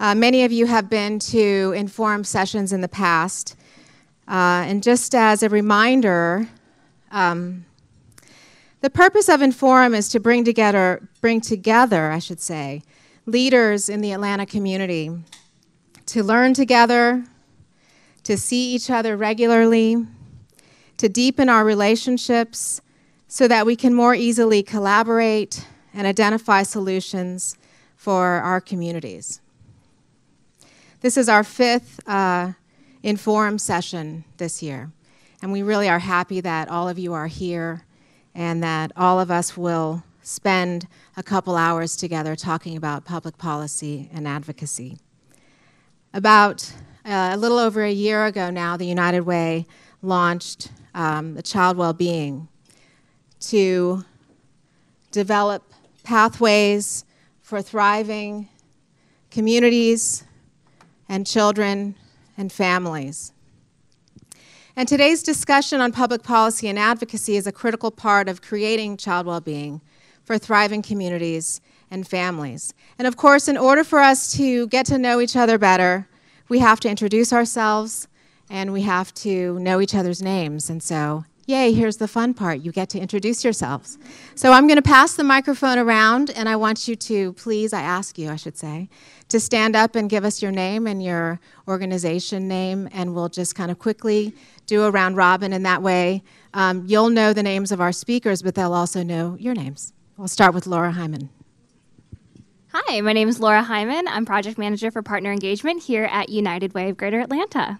Many of you have been to InForum sessions in the past. And just as a reminder, the purpose of InForum is to bring together leaders in the Atlanta community to learn together, to see each other regularly, to deepen our relationships so that we can more easily collaborate and identify solutions for our communities. This is our fifth InForum session this year, and we really are happy that all of you are here and that all of us will spend a couple hours together talking about public policy and advocacy. About a little over a year ago now, the United Way launched the Child Wellbeing to develop pathways for thriving communities and children and families. And today's discussion on public policy and advocacy is a critical part of creating child well-being for thriving communities and families. And of course, in order for us to get to know each other better, we have to introduce ourselves and we have to know each other's names. And so, yay, here's the fun part. You get to introduce yourselves. So I'm going to pass the microphone around, and I want you to please, I ask you, I should say, to stand up and give us your name and your organization name, and we'll just kind of quickly do a round robin. In that way, you'll know the names of our speakers, but they'll also know your names. We'll start with Laura Hyman. Hi, my name is Laura Hyman. I'm Project Manager for Partner Engagement here at United Way of Greater Atlanta.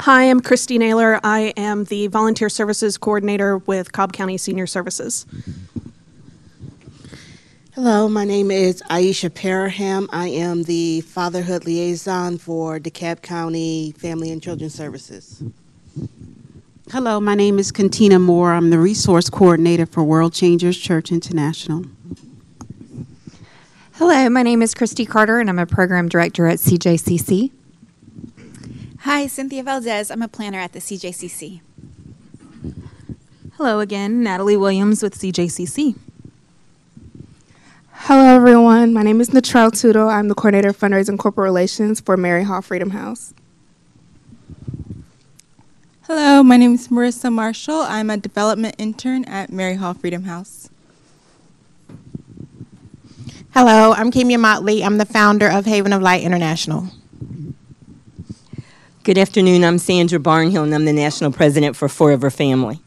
Hi, I'm Christy Naylor. I am the Volunteer Services Coordinator with Cobb County Senior Services. Hello, my name is Aisha Paraham. I am the Fatherhood Liaison for DeKalb County Family and Children's Services. Hello, my name is Contina Moore. I'm the Resource Coordinator for World Changers Church International. Hello, my name is Christy Carter, and I'm a Program Director at CJCC. Hi, Cynthia Valdez. I'm a planner at the CJCC. Hello again, Natalie Williams with CJCC. Hello, everyone. My name is Natrell Tudo. I'm the Coordinator of Fundraising and Corporate Relations for Mary Hall Freedom House. Hello, my name is Marissa Marshall. I'm a development intern at Mary Hall Freedom House. Hello, I'm Kimya Motley. I'm the founder of Haven of Light International. Good afternoon, I'm Sandra Barnhill, and I'm the National President for Forever Family.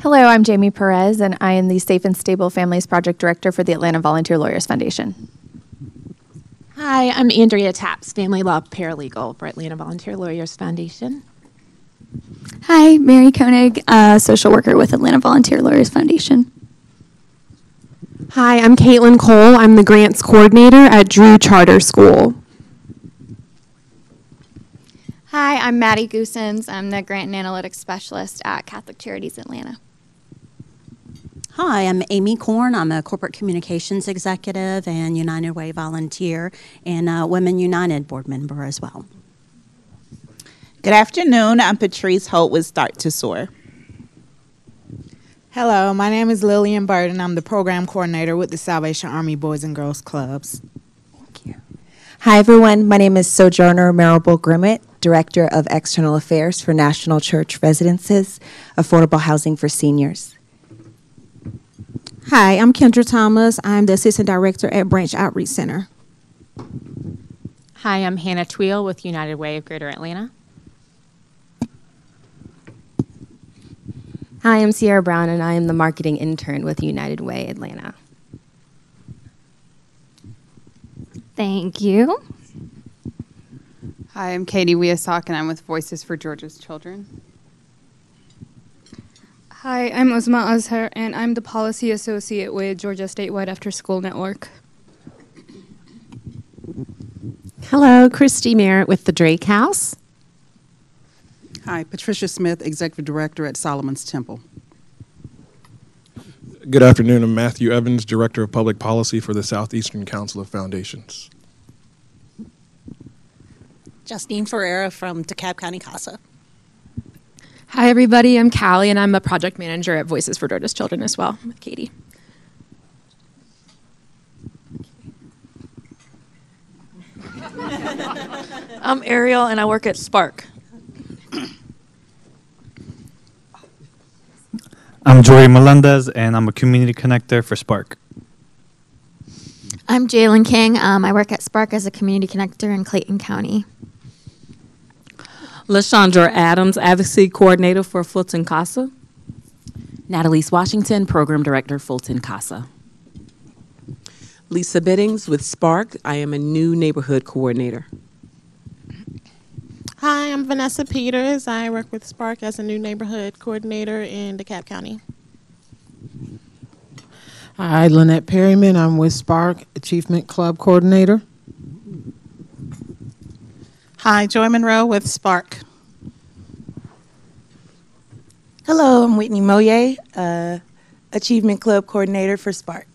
Hello, I'm Jamie Perez, and I am the Safe and Stable Families Project Director for the Atlanta Volunteer Lawyers Foundation. Hi, I'm Andrea Tapps, Family Law Paralegal for Atlanta Volunteer Lawyers Foundation. Hi, Mary Koenig, Social Worker with Atlanta Volunteer Lawyers Foundation. Hi, I'm Caitlin Cole. I'm the Grants Coordinator at Drew Charter School. Hi, I'm Maddie Goosens. I'm the Grant and Analytics Specialist at Catholic Charities Atlanta. Hi, I'm Amy Korn. I'm a Corporate Communications Executive and United Way volunteer and a Women United board member as well. Good afternoon. I'm Patrice Holt with Start to Soar. Hello, my name is Lillian Bird, and I'm the Program Coordinator with the Salvation Army Boys and Girls Clubs. Thank you. Hi, everyone. My name is Sojourner Marable-Grimmett, Director of External Affairs for National Church Residences, Affordable Housing for Seniors. Hi, I'm Kendra Thomas. I'm the Assistant Director at Branch Outreach Center. Hi, I'm Hannah Tweel with United Way of Greater Atlanta. Hi, I'm Sierra Brown, and I am the Marketing Intern with United Way Atlanta. Thank you. Hi, I'm Katie Wiesok, and I'm with Voices for Georgia's Children. Hi, I'm Uzma Azhar, and I'm the Policy Associate with Georgia Statewide After School Network. Hello, Christy Merritt with the Drake House. Hi, Patricia Smith, Executive Director at Solomon's Temple. Good afternoon, I'm Matthew Evans, Director of Public Policy for the Southeastern Council of Foundations. Justine Ferreira from DeKalb County Casa. Hi, everybody. I'm Callie, and I'm a project manager at Voices for Georgia's Children as well, with Katie. I'm Ariel, and I work at Spark. I'm Jory Melendez, and I'm a community connector for Spark. I'm Jalen King. I work at Spark as a community connector in Clayton County. LaShondra Adams, advocacy coordinator for Fulton Casa. Natalise Washington, program director, Fulton Casa. Lisa Biddings with Spark. I am a new neighborhood coordinator. Hi, I'm Vanessa Peters. I work with Spark as a new neighborhood coordinator in DeKalb County. Hi, Lynette Perryman. I'm with Spark, Achievement Club coordinator. Hi, Joy Monroe with Spark. Hello, I'm Whitney Moye, Achievement Club coordinator for Spark.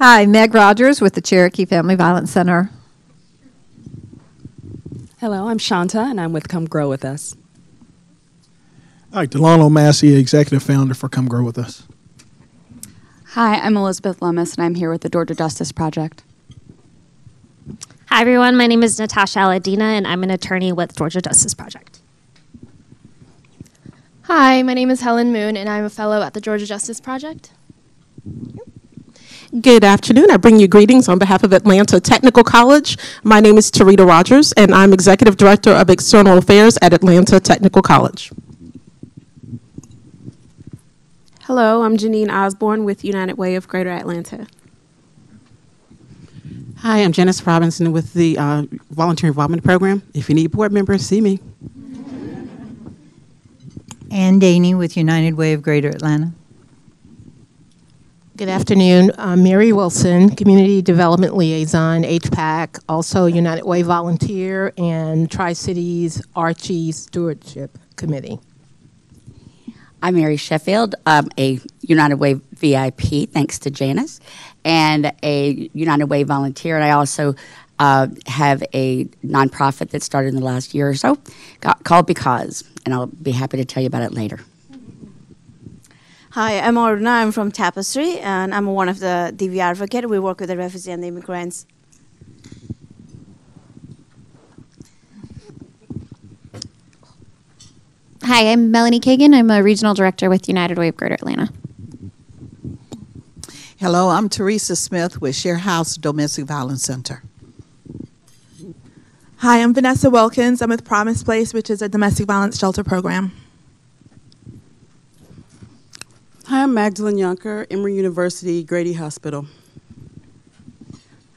Hi, Meg Rogers with the Cherokee Family Violence Center. Hello, I'm Shanta, and I'm with Come Grow With Us. Hi, Delano Massey, executive founder for Come Grow With Us. Hi, I'm Elizabeth Lemus, and I'm here with the Georgia Justice Project. Hi, everyone. My name is Natasha Aladina, and I'm an attorney with Georgia Justice Project. Hi, my name is Helen Moon, and I'm a fellow at the Georgia Justice Project. Good afternoon. I bring you greetings on behalf of Atlanta Technical College. My name is Tarita Rogers, and I'm Executive Director of External Affairs at Atlanta Technical College. Hello, I'm Janine Osborne with United Way of Greater Atlanta. Hi, I'm Janice Robinson with the Volunteer Involvement Program. If you need board members, see me. Ann Daney with United Way of Greater Atlanta. Good afternoon. I'm Mary Wilson, Community Development Liaison, HPAC, also United Way Volunteer and Tri-Cities Archie Stewardship Committee. I'm Mary Sheffield, a United Way VIP, thanks to Janice, and a United Way volunteer. And I also have a nonprofit that started in the last year or so called Because, and I'll be happy to tell you about it later. Hi, I'm Aruna. I'm from Tapestry, and I'm one of the DV advocates. We work with the refugees and the immigrants. Hi, I'm Melanie Kagan. I'm a regional director with United Way of Greater Atlanta. Hello, I'm Teresa Smith with Share House Domestic Violence Center. Hi, I'm Vanessa Wilkins. I'm with Promise Place, which is a domestic violence shelter program. Hi, I'm Magdalene Yonker, Emory University Grady Hospital.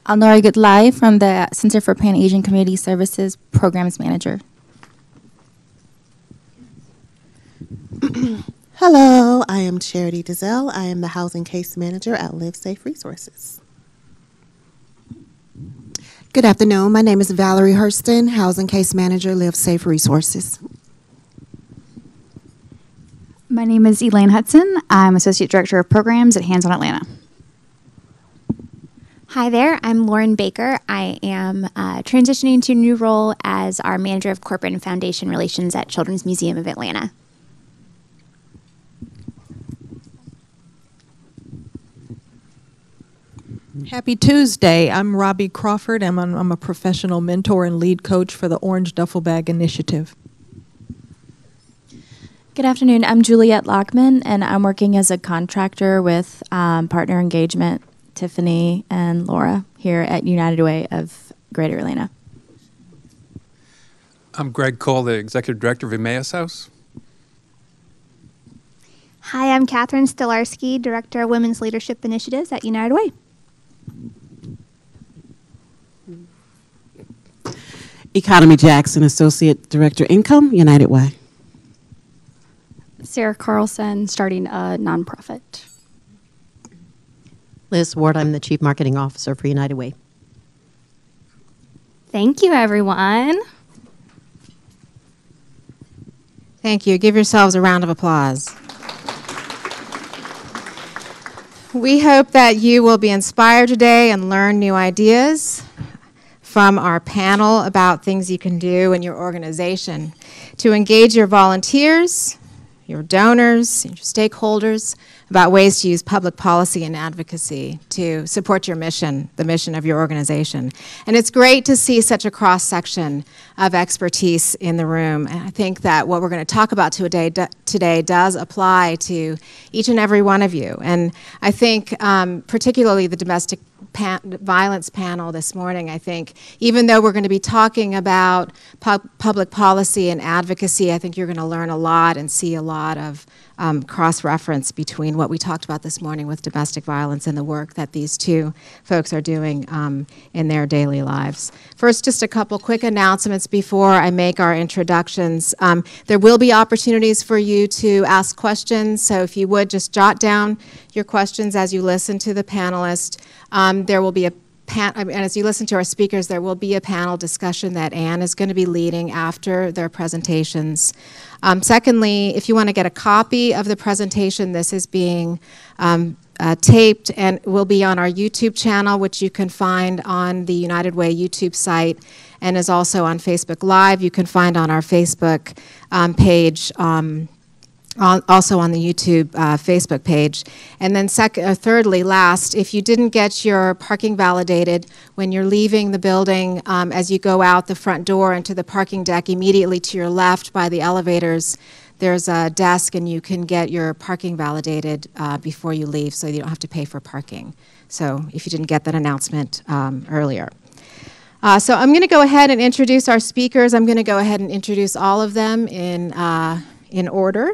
I'm Laura Goodlye from the Center for Pan-Asian Community Services Programs Manager. Hello, I am Charity Dizelle. I am the Housing Case Manager at Live Safe Resources. Good afternoon. My name is Valerie Hurston, Housing Case Manager, Live Safe Resources. My name is Elaine Hudson. I'm Associate Director of Programs at Hands On Atlanta. Hi there, I'm Lauren Baker. I am transitioning to a new role as our Manager of Corporate and Foundation Relations at Children's Museum of Atlanta. Happy Tuesday. I'm Robbie Crawford, and I'm a professional mentor and lead coach for the Orange Duffel Bag Initiative. Good afternoon. I'm Juliette Lockman, and I'm working as a contractor with Partner Engagement, Tiffany and Laura, here at United Way of Greater Atlanta. I'm Greg Cole, the Executive Director of Emmaus House. Hi, I'm Catherine Stilarski, Director of Women's Leadership Initiatives at United Way. Economy Jackson, Associate Director, Income, United Way. Sarah Carlson, starting a nonprofit. Liz Ward, I'm the Chief Marketing Officer for United Way. Thank you, everyone. Thank you. Give yourselves a round of applause. We hope that you will be inspired today and learn new ideas from our panel about things you can do in your organization to engage your volunteers, your donors, your stakeholders about ways to use public policy and advocacy to support your mission, the mission of your organization. And it's great to see such a cross-section of expertise in the room. And I think that what we're going to talk about today does apply to each and every one of you. And I think particularly the domestic violence panel this morning, I think, even though we're going to be talking about public policy and advocacy, I think you're going to learn a lot and see a lot of cross-reference between what we talked about this morning with domestic violence and the work that these two folks are doing in their daily lives. First, just a couple quick announcements before I make our introductions. There will be opportunities for you to ask questions, so if you would just jot down your questions as you listen to the panelists. There will be a as you listen to our speakers, there will be a panel discussion that Anne is going to be leading after their presentations. Secondly, if you want to get a copy of the presentation, this is being taped and will be on our YouTube channel, which you can find on the United Way YouTube site and is also on Facebook Live. You can find on our Facebook page. Also on the YouTube Facebook page. And then thirdly, last, if you didn't get your parking validated when you're leaving the building, as you go out the front door into the parking deck, immediately to your left by the elevators, there's a desk and you can get your parking validated before you leave, so you don't have to pay for parking. So if you didn't get that announcement earlier. So I'm going to go ahead and introduce our speakers. I'm going to go ahead and introduce all of them in order.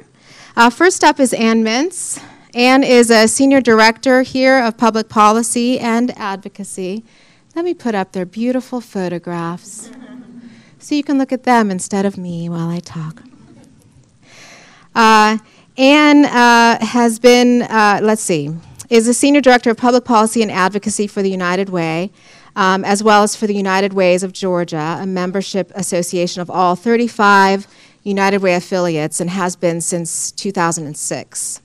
First up is Ann Mintz. Ann is a senior director here of public policy and advocacy. Let me put up their beautiful photographs so you can look at them instead of me while I talk. Ann has been, is a senior director of public policy and advocacy for the United Way, as well as for the United Ways of Georgia, a membership association of all 35 United Way affiliates, and has been since 2006.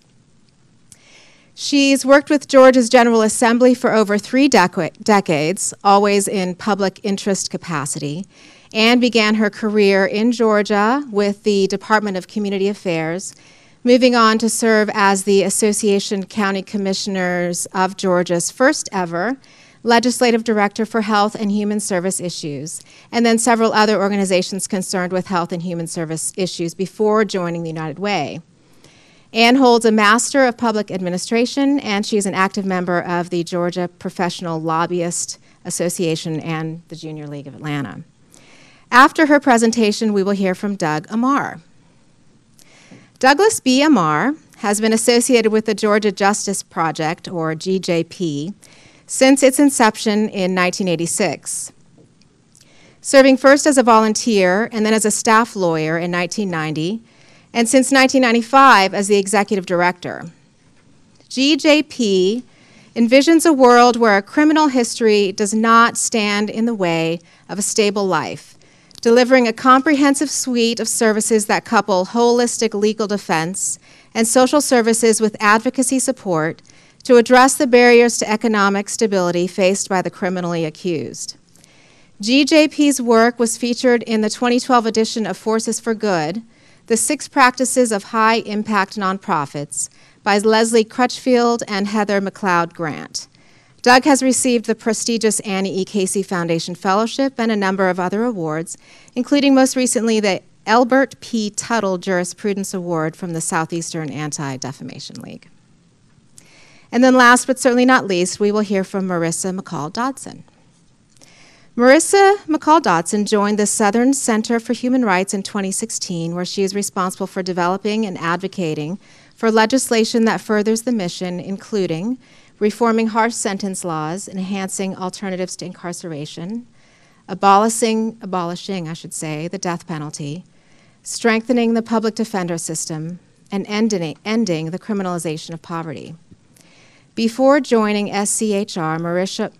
She's worked with Georgia's General Assembly for over three decades, always in public interest capacity, and began her career in Georgia with the Department of Community Affairs, moving on to serve as the Association County Commissioners of Georgia's first ever Legislative Director for Health and Human Service Issues, and then several other organizations concerned with health and human service issues before joining the United Way. Ann holds a Master of Public Administration, and she's an active member of the Georgia Professional Lobbyist Association and the Junior League of Atlanta. After her presentation, we will hear from Doug Amar. Douglas B. Amar has been associated with the Georgia Justice Project, or GJP, since its inception in 1986, serving first as a volunteer and then as a staff lawyer in 1990, and since 1995 as the executive director. GJP envisions a world where a criminal history does not stand in the way of a stable life, delivering a comprehensive suite of services that couple holistic legal defense and social services with advocacy support to address the barriers to economic stability faced by the criminally accused. GJP's work was featured in the 2012 edition of Forces for Good, The Six Practices of High-Impact Nonprofits by Leslie Crutchfield and Heather McLeod Grant. Doug has received the prestigious Annie E. Casey Foundation Fellowship and a number of other awards, including most recently the Elbert P. Tuttle Jurisprudence Award from the Southeastern Anti-Defamation League. And then last but certainly not least, we will hear from Marissa McCall-Dodson. Marissa McCall-Dodson joined the Southern Center for Human Rights in 2016, where she is responsible for developing and advocating for legislation that furthers the mission, including reforming harsh sentence laws, enhancing alternatives to incarceration, abolishing the death penalty, strengthening the public defender system, and ending the criminalization of poverty. Before joining SCHR,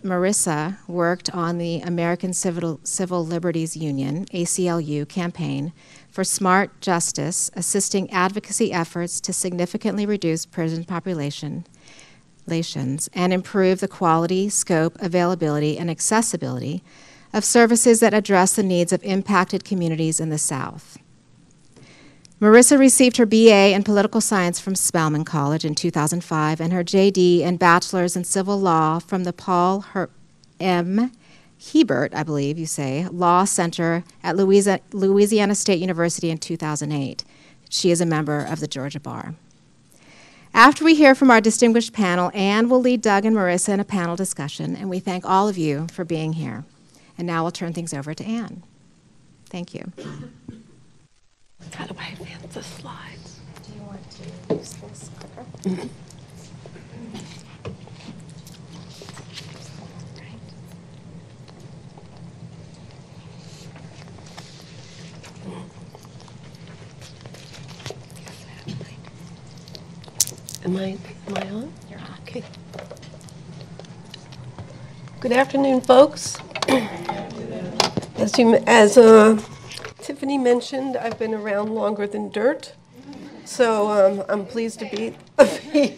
Marissa worked on the American Civil Liberties Union, ACLU, campaign for smart justice, assisting advocacy efforts to significantly reduce prison populations and improve the quality, scope, availability, and accessibility of services that address the needs of impacted communities in the South. Marissa received her BA in Political Science from Spelman College in 2005 and her JD and Bachelor's in Civil Law from the Paul M. Hebert, I believe you say, Law Center at Louisiana State University in 2008. She is a member of the Georgia Bar. After we hear from our distinguished panel, Anne will lead Doug and Marissa in a panel discussion, and we thank all of you for being here. And now we'll turn things over to Anne. Thank you. How do I advance the slides? Do you want to use this clicker? Mm-hmm. Am I on? You're on. Okay. Good afternoon, folks. As Tiffany mentioned, I've been around longer than dirt, so I'm pleased to be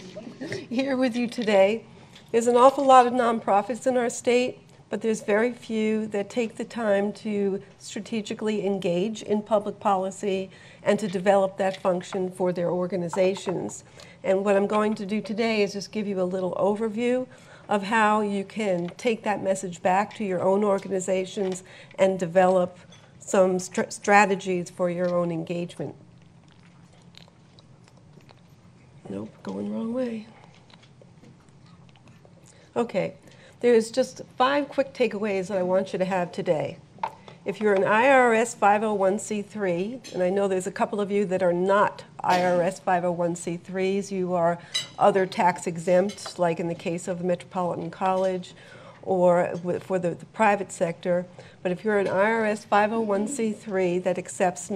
here with you today. There's an awful lot of nonprofits in our state, but there's very few that take the time to strategically engage in public policy and to develop that function for their organizations. And what I'm going to do today is just give you a little overview of how you can take that message back to your own organizations and develop some strategies for your own engagement. Nope, going the wrong way. Okay, there's just 5 quick takeaways that I want you to have today. If you're an IRS 501c3, and I know there's a couple of you that are not IRS 501c3s, you are other tax exempt, like in the case of Metropolitan College or for the private sector. But if you're an IRS 501c3 that accepts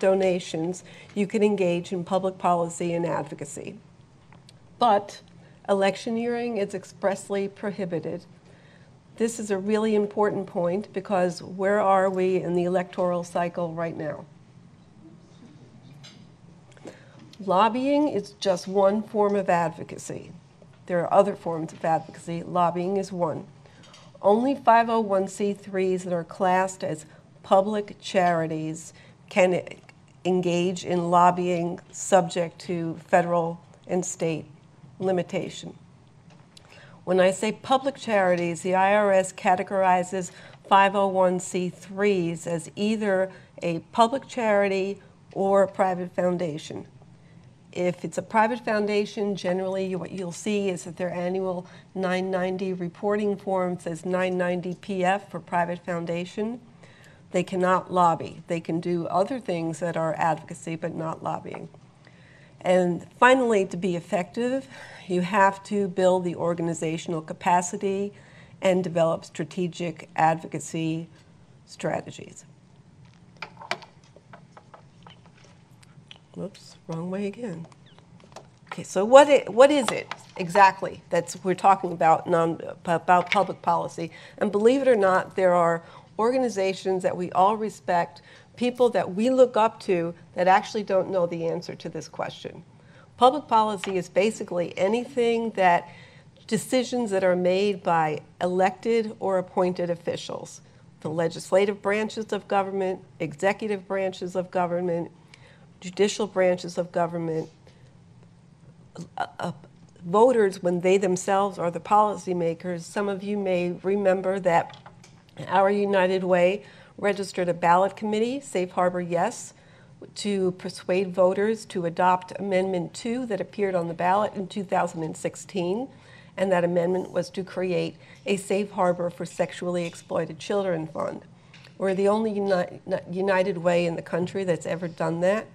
donations, you can engage in public policy and advocacy. But electioneering is expressly prohibited. This is a really important point because where are we in the electoral cycle right now? Lobbying is just one form of advocacy. There are other forms of advocacy. Lobbying is one. Only 501c3s that are classed as public charities can engage in lobbying subject to federal and state limitation. When I say public charities, the IRS categorizes 501c3s as either a public charity or a private foundation. If it's a private foundation, generally what you'll see is that their annual 990 reporting form says 990PF for private foundation. They cannot lobby. They can do other things that are advocacy, but not lobbying. And finally, to be effective, you have to build the organizational capacity and develop strategic advocacy strategies. Whoops, wrong way again. Okay, so what is it exactly that we're talking about public policy? And believe it or not, there are organizations that we all respect, people that we look up to that actually don't know the answer to this question. Public policy is basically anything that decisions that are made by elected or appointed officials, the legislative branches of government, executive branches of government, judicial branches of government, voters when they themselves are the policymakers. Some of you may remember that our United Way registered a ballot committee, Safe Harbor Yes, to persuade voters to adopt Amendment 2 that appeared on the ballot in 2016, and that amendment was to create a Safe Harbor for Sexually Exploited Children Fund. We're the only United Way in the country that's ever done that,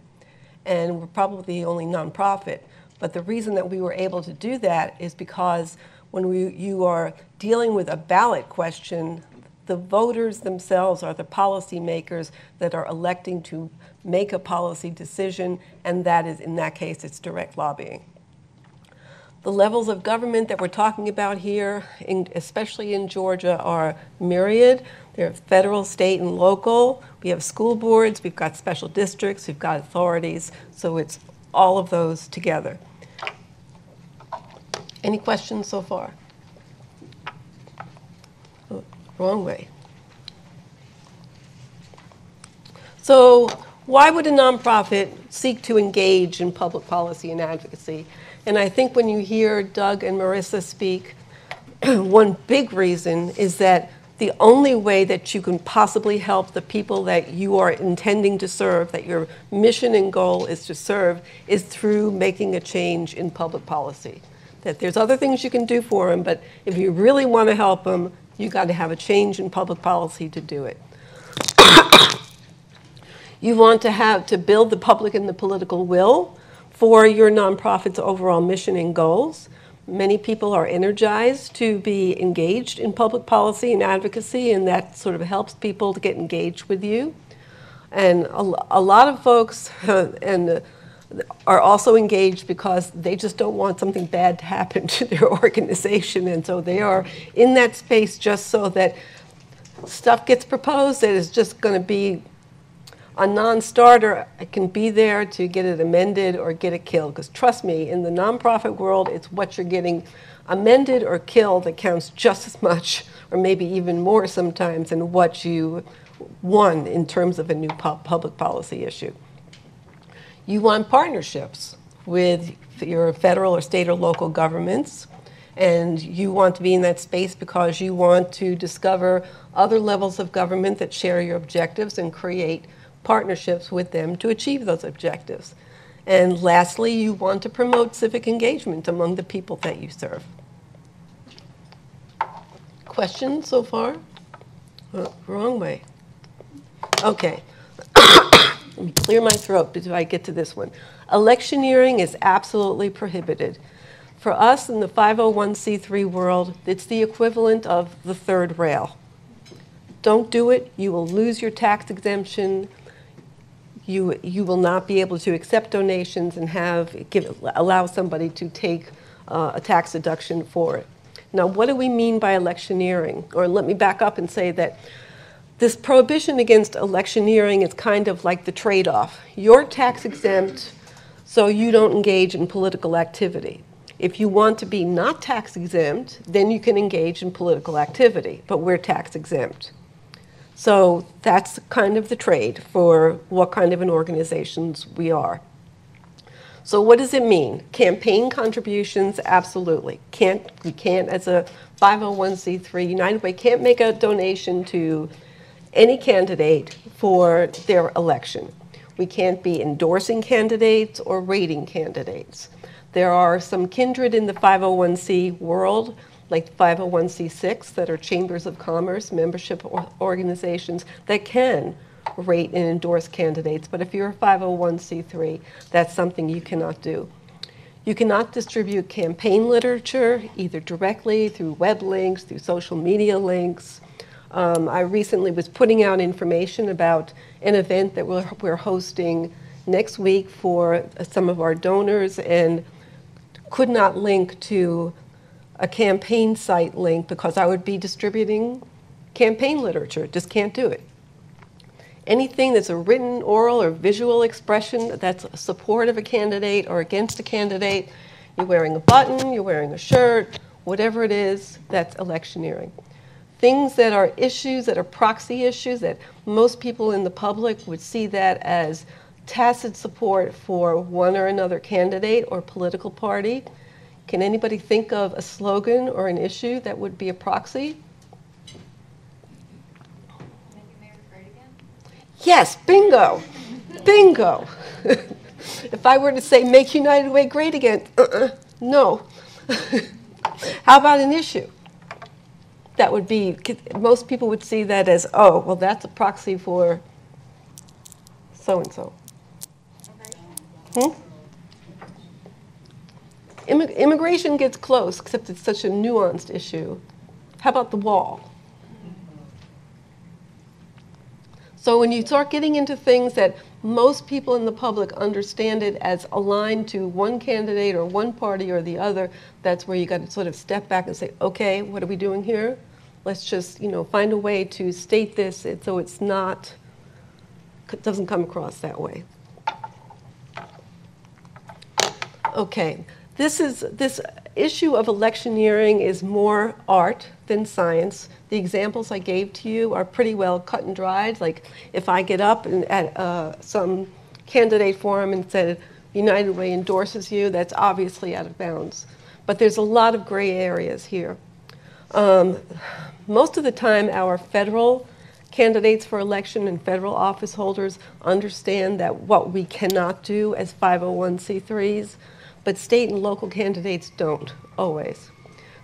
and we're probably the only nonprofit. But the reason that we were able to do that is because when you are dealing with a ballot question, the voters themselves are the policymakers that are electing to make a policy decision, and that is, in that case, it's direct lobbying. The levels of government that we're talking about here, especially in Georgia, are myriad. They're federal, state, and local. We have school boards, we've got special districts, we've got authorities, so it's all of those together. Any questions so far? Wrong way. So why would a nonprofit seek to engage in public policy and advocacy. And I think when you hear Doug and Marissa speak, one big reason is that the only way that you can possibly help the people that you are intending to serve, that your mission and goal is to serve, is through making a change in public policy. That there's other things you can do for them, but if you really want to help them, you got to have a change in public policy to do it. You want to have to build the public and the political will for your nonprofit's overall mission and goals. Many people are energized to be engaged in public policy and advocacy, and that sort of helps people to get engaged with you. And a lot of folks are also engaged because they just don't want something bad to happen to their organization, and so they are in that space just so that stuff gets proposed that is just going to be a non-starter. I can be there to get it amended or get it killed, because trust me, in the nonprofit world, it's what you're getting amended or killed that counts just as much, or maybe even more sometimes, than what you won in terms of a new public policy issue. You want partnerships with your federal or state or local governments, and you want to be in that space because you want to discover other levels of government that share your objectives and create partnerships with them to achieve those objectives. And lastly, you want to promote civic engagement among the people that you serve. Questions so far? Oh, wrong way. Okay. Let me clear my throat before I get to this one. Electioneering is absolutely prohibited. For us in the 501c3 world, it's the equivalent of the third rail. Don't do it. You will lose your tax exemption. You will not be able to accept donations and allow somebody to take a tax deduction for it. Now, what do we mean by electioneering? Or let me back up and say that this prohibition against electioneering is kind of like the trade-off. You're tax exempt, so you don't engage in political activity. If you want to be not tax exempt, then you can engage in political activity, but we're tax exempt. So that's kind of the trade for what kind of an organizations we are. So what does it mean? Campaign contributions, absolutely. We can't, as a 501c3, United Way can't make a donation to any candidate for their election. We can't be endorsing candidates or rating candidates. There are some kindred in the 501c world, like 501c6, that are chambers of commerce, membership organizations that can rate and endorse candidates. But if you're a 501c3, that's something you cannot do. You cannot distribute campaign literature, either directly through web links, through social media links. I recently was putting out information about an event that we're hosting next week for some of our donors, and could not link to a campaign site link because I would be distributing campaign literature. Just can't do it. Anything that's a written, oral, or visual expression that's a support of a candidate or against a candidate, you're wearing a button, you're wearing a shirt, whatever it is, that's electioneering. Things that are issues, that are proxy issues, that most people in the public would see that as tacit support for one or another candidate or political party. Can anybody think of a slogan or an issue that would be a proxy? Make America Great Again? Yes, bingo, bingo. If I were to say, make United Way great again, no. How about an issue? That would be, most people would see that as, oh, well, that's a proxy for so-and-so. Immigration gets close, except it's such a nuanced issue. How about the wall? So when you start getting into things that most people in the public understand it as aligned to one candidate or one party or the other, that's where you got to sort of step back and say, okay, what are we doing here? Let's just, you know, find a way to state this so it's not, it doesn't come across that way. Okay, this issue of electioneering is more art than science. The examples I gave to you are pretty well cut and dried. Like if I get up and at some candidate forum and said, United Way endorses you, that's obviously out of bounds. But there's a lot of gray areas here. Most of the time, our federal candidates for election and federal office holders understand that what we cannot do as 501c3s, but state and local candidates don't always.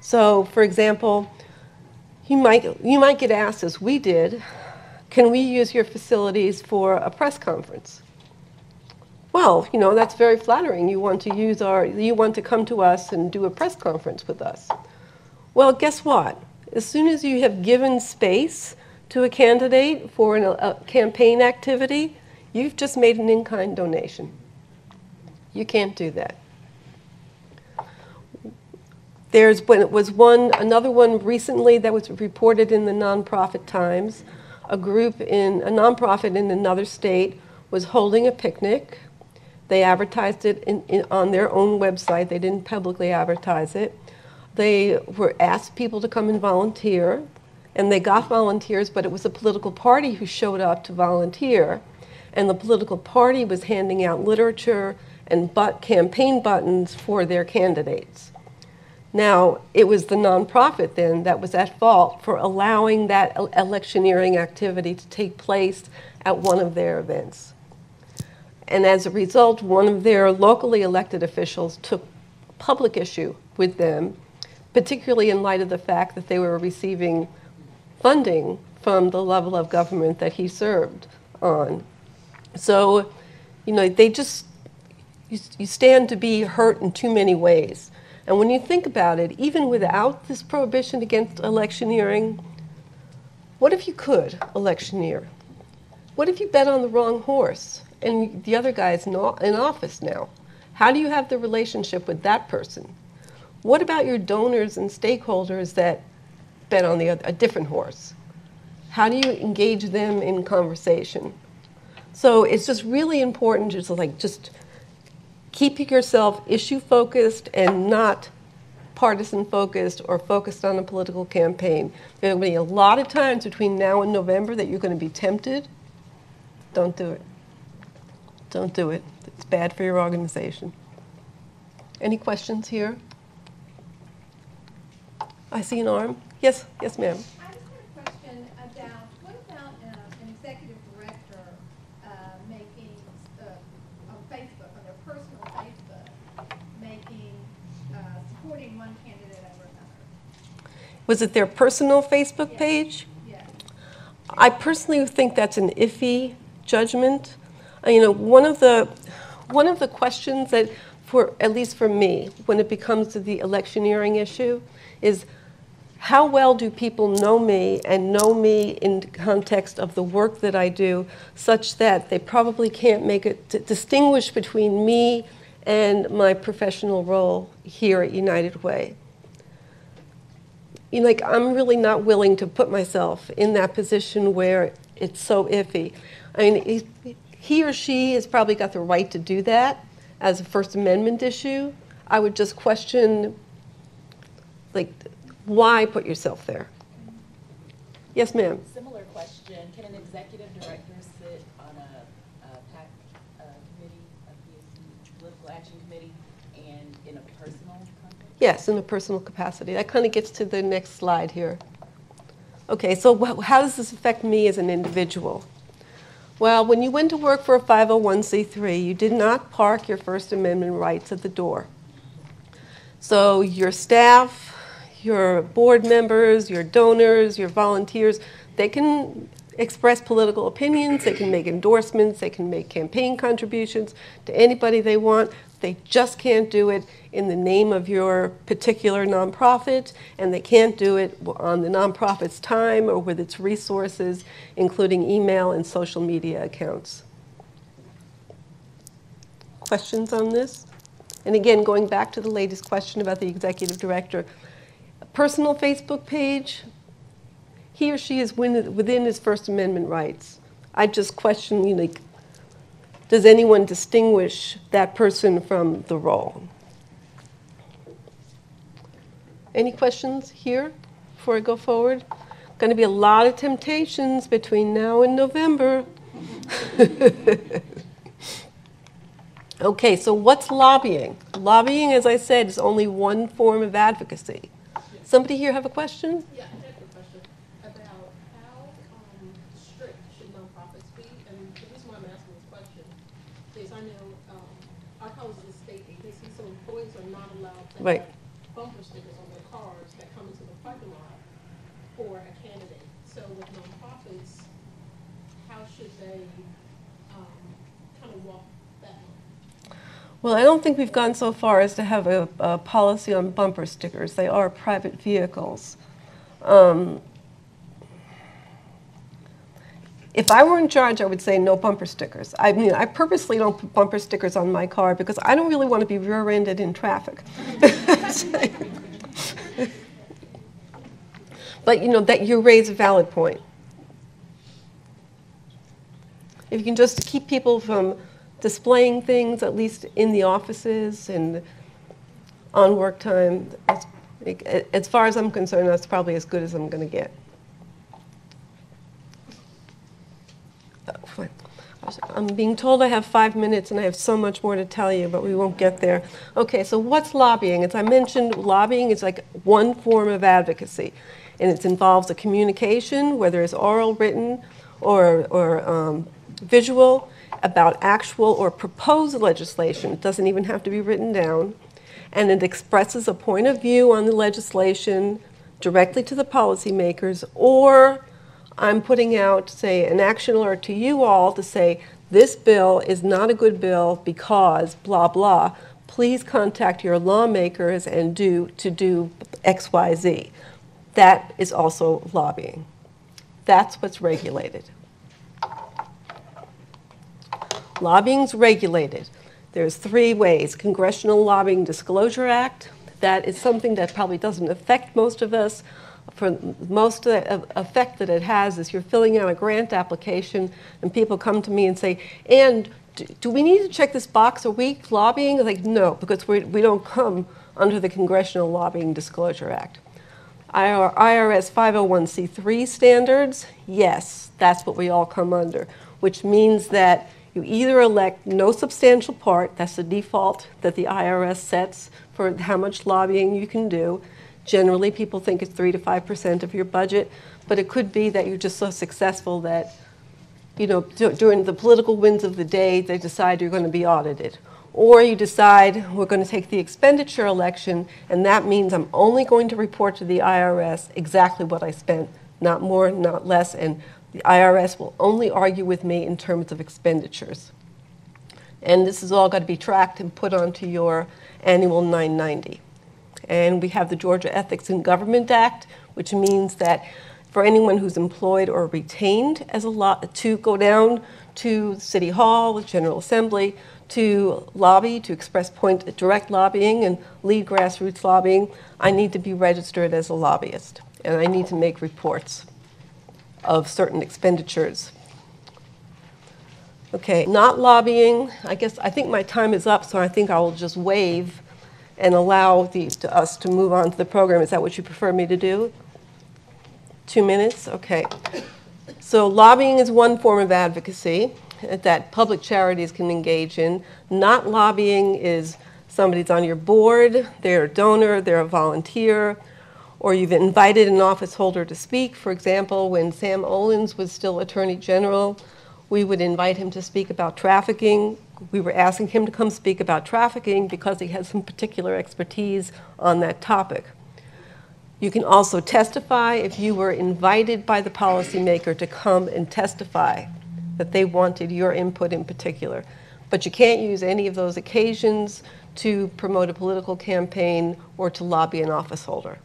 So, for example, you might get asked, as we did, can we use your facilities for a press conference? Well, you know, that's very flattering. You want to come to us and do a press conference with us. Well, guess what? As soon as you have given space to a candidate for a campaign activity, you've just made an in-kind donation. You can't do that. There's another one recently that was reported in the Nonprofit Times. A nonprofit in another state was holding a picnic. They advertised it on their own website. They didn't publicly advertise it. They were asked people to come and volunteer, and they got volunteers, but it was a political party who showed up to volunteer, and the political party was handing out literature and campaign buttons for their candidates. Now, it was the nonprofit then that was at fault for allowing that electioneering activity to take place at one of their events. And as a result, one of their locally elected officials took public issue with them, particularly in light of the fact that they were receiving funding from the level of government that he served on. So, you know, you stand to be hurt in too many ways. And when you think about it, even without this prohibition against electioneering, what if you could electioneer? What if you bet on the wrong horse and the other guy's not in office now? How do you have the relationship with that person? What about your donors and stakeholders that bet on a different horse? How do you engage them in conversation? So it's just really important to just keep yourself issue focused and not partisan focused or focused on a political campaign. There will be a lot of times between now and November that you're going to be tempted. Don't do it. Don't do it. It's bad for your organization. Any questions here? I see an arm. Yes, yes, ma'am. I just had a question about what about an executive director making on Facebook, on their personal Facebook, supporting one candidate over another? Was it their personal Facebook page? Yes. I personally think that's an iffy judgment. You know, one of the questions that, at least for me, when it becomes to the electioneering issue, is how well do people know me and know me in context of the work that I do, such that they probably can't make it distinguish between me and my professional role here at United Way. You know, like, I'm really not willing to put myself in that position where it's so iffy. I mean, he or she has probably got the right to do that as a First Amendment issue. I would just question, like, why put yourself there? Yes, ma'am. Similar question. Can an executive director sit on a committee, a political action committee, and in a personal context? Yes, in a personal capacity. That kind of gets to the next slide here. Okay, so how does this affect me as an individual? Well, when you went to work for a 501c3, you did not park your First Amendment rights at the door. So your staff, your board members, your donors, your volunteers, they can express political opinions, they can make endorsements, they can make campaign contributions to anybody they want. They just can't do it in the name of your particular nonprofit, and they can't do it on the nonprofit's time or with its resources, including email and social media accounts. Questions on this? And again, going back to the latest question about the executive director, a personal Facebook page, he or she is within his First Amendment rights. I just question, you know, does anyone distinguish that person from the role? Any questions here before I go forward? Going to be a lot of temptations between now and November. Okay, so what's lobbying? Lobbying, as I said, is only one form of advocacy. Yeah. Somebody here have a question? Yeah, I have a question about how strict should nonprofits be? And the reason why I'm asking this question is I know our colleagues in the state agency, some employees are not allowed to right. have bumper stickers on their cars that come into the parking lot for a candidate. So with nonprofits, how should they kind of walk? Well, I don't think we've gone so far as to have a policy on bumper stickers. They are private vehicles. If I were in charge, I would say no bumper stickers. I mean, I purposely don't put bumper stickers on my car because I don't really want to be rear-ended in traffic. But, you know, that you raise a valid point. If you can just keep people from displaying things, at least in the offices and on work time. As far as I'm concerned, that's probably as good as I'm going to get. Oh, fine. I'm being told I have 5 minutes and I have so much more to tell you, but we won't get there. Okay, so what's lobbying? As I mentioned, lobbying is like one form of advocacy, and it involves a communication, whether it's oral, written, or visual, about actual or proposed legislation. It doesn't even have to be written down. And it expresses a point of view on the legislation directly to the policymakers, or I'm putting out, say, an action alert to you all to say, this bill is not a good bill because blah, blah. Please contact your lawmakers and do X, Y, Z. That is also lobbying. That's what's regulated. Lobbying's regulated. There's three ways. Congressional Lobbying Disclosure Act. That is something that probably doesn't affect most of us. For most of the effect that it has is you're filling out a grant application and people come to me and say, and do we need to check this box? Are we lobbying? I'm like, no, because we don't come under the Congressional Lobbying Disclosure Act. Our IRS 501c3 standards, yes, that's what we all come under, which means that you either elect no substantial part, that's the default that the IRS sets for how much lobbying you can do. Generally, people think it's 3 to 5% of your budget, but it could be that you're just so successful that, you know, during the political winds of the day, they decide you're going to be audited. Or you decide, we're going to take the expenditure election, and that means I'm only going to report to the IRS exactly what I spent, not more, not less, and the IRS will only argue with me in terms of expenditures. And this is all got to be tracked and put onto your annual 990. And we have the Georgia Ethics in Government Act, which means that for anyone who's employed or retained as a to go down to City Hall, General Assembly, to lobby, to express point direct lobbying and lead grassroots lobbying, I need to be registered as a lobbyist. And I need to make reports of certain expenditures. Okay, not lobbying. I guess I think my time is up, so I think I will just wave and allow us to move on to the program. Is that what you prefer me to do? 2 minutes? Okay. So lobbying is one form of advocacy that public charities can engage in. Not lobbying is somebody's on your board, they're a donor, they're a volunteer, or you've invited an office holder to speak. For example, when Sam Olens was still Attorney General, we would invite him to speak about trafficking. We were asking him to come speak about trafficking because he has some particular expertise on that topic. You can also testify if you were invited by the policymaker to come and testify that they wanted your input in particular. But you can't use any of those occasions to promote a political campaign or to lobby an office holder.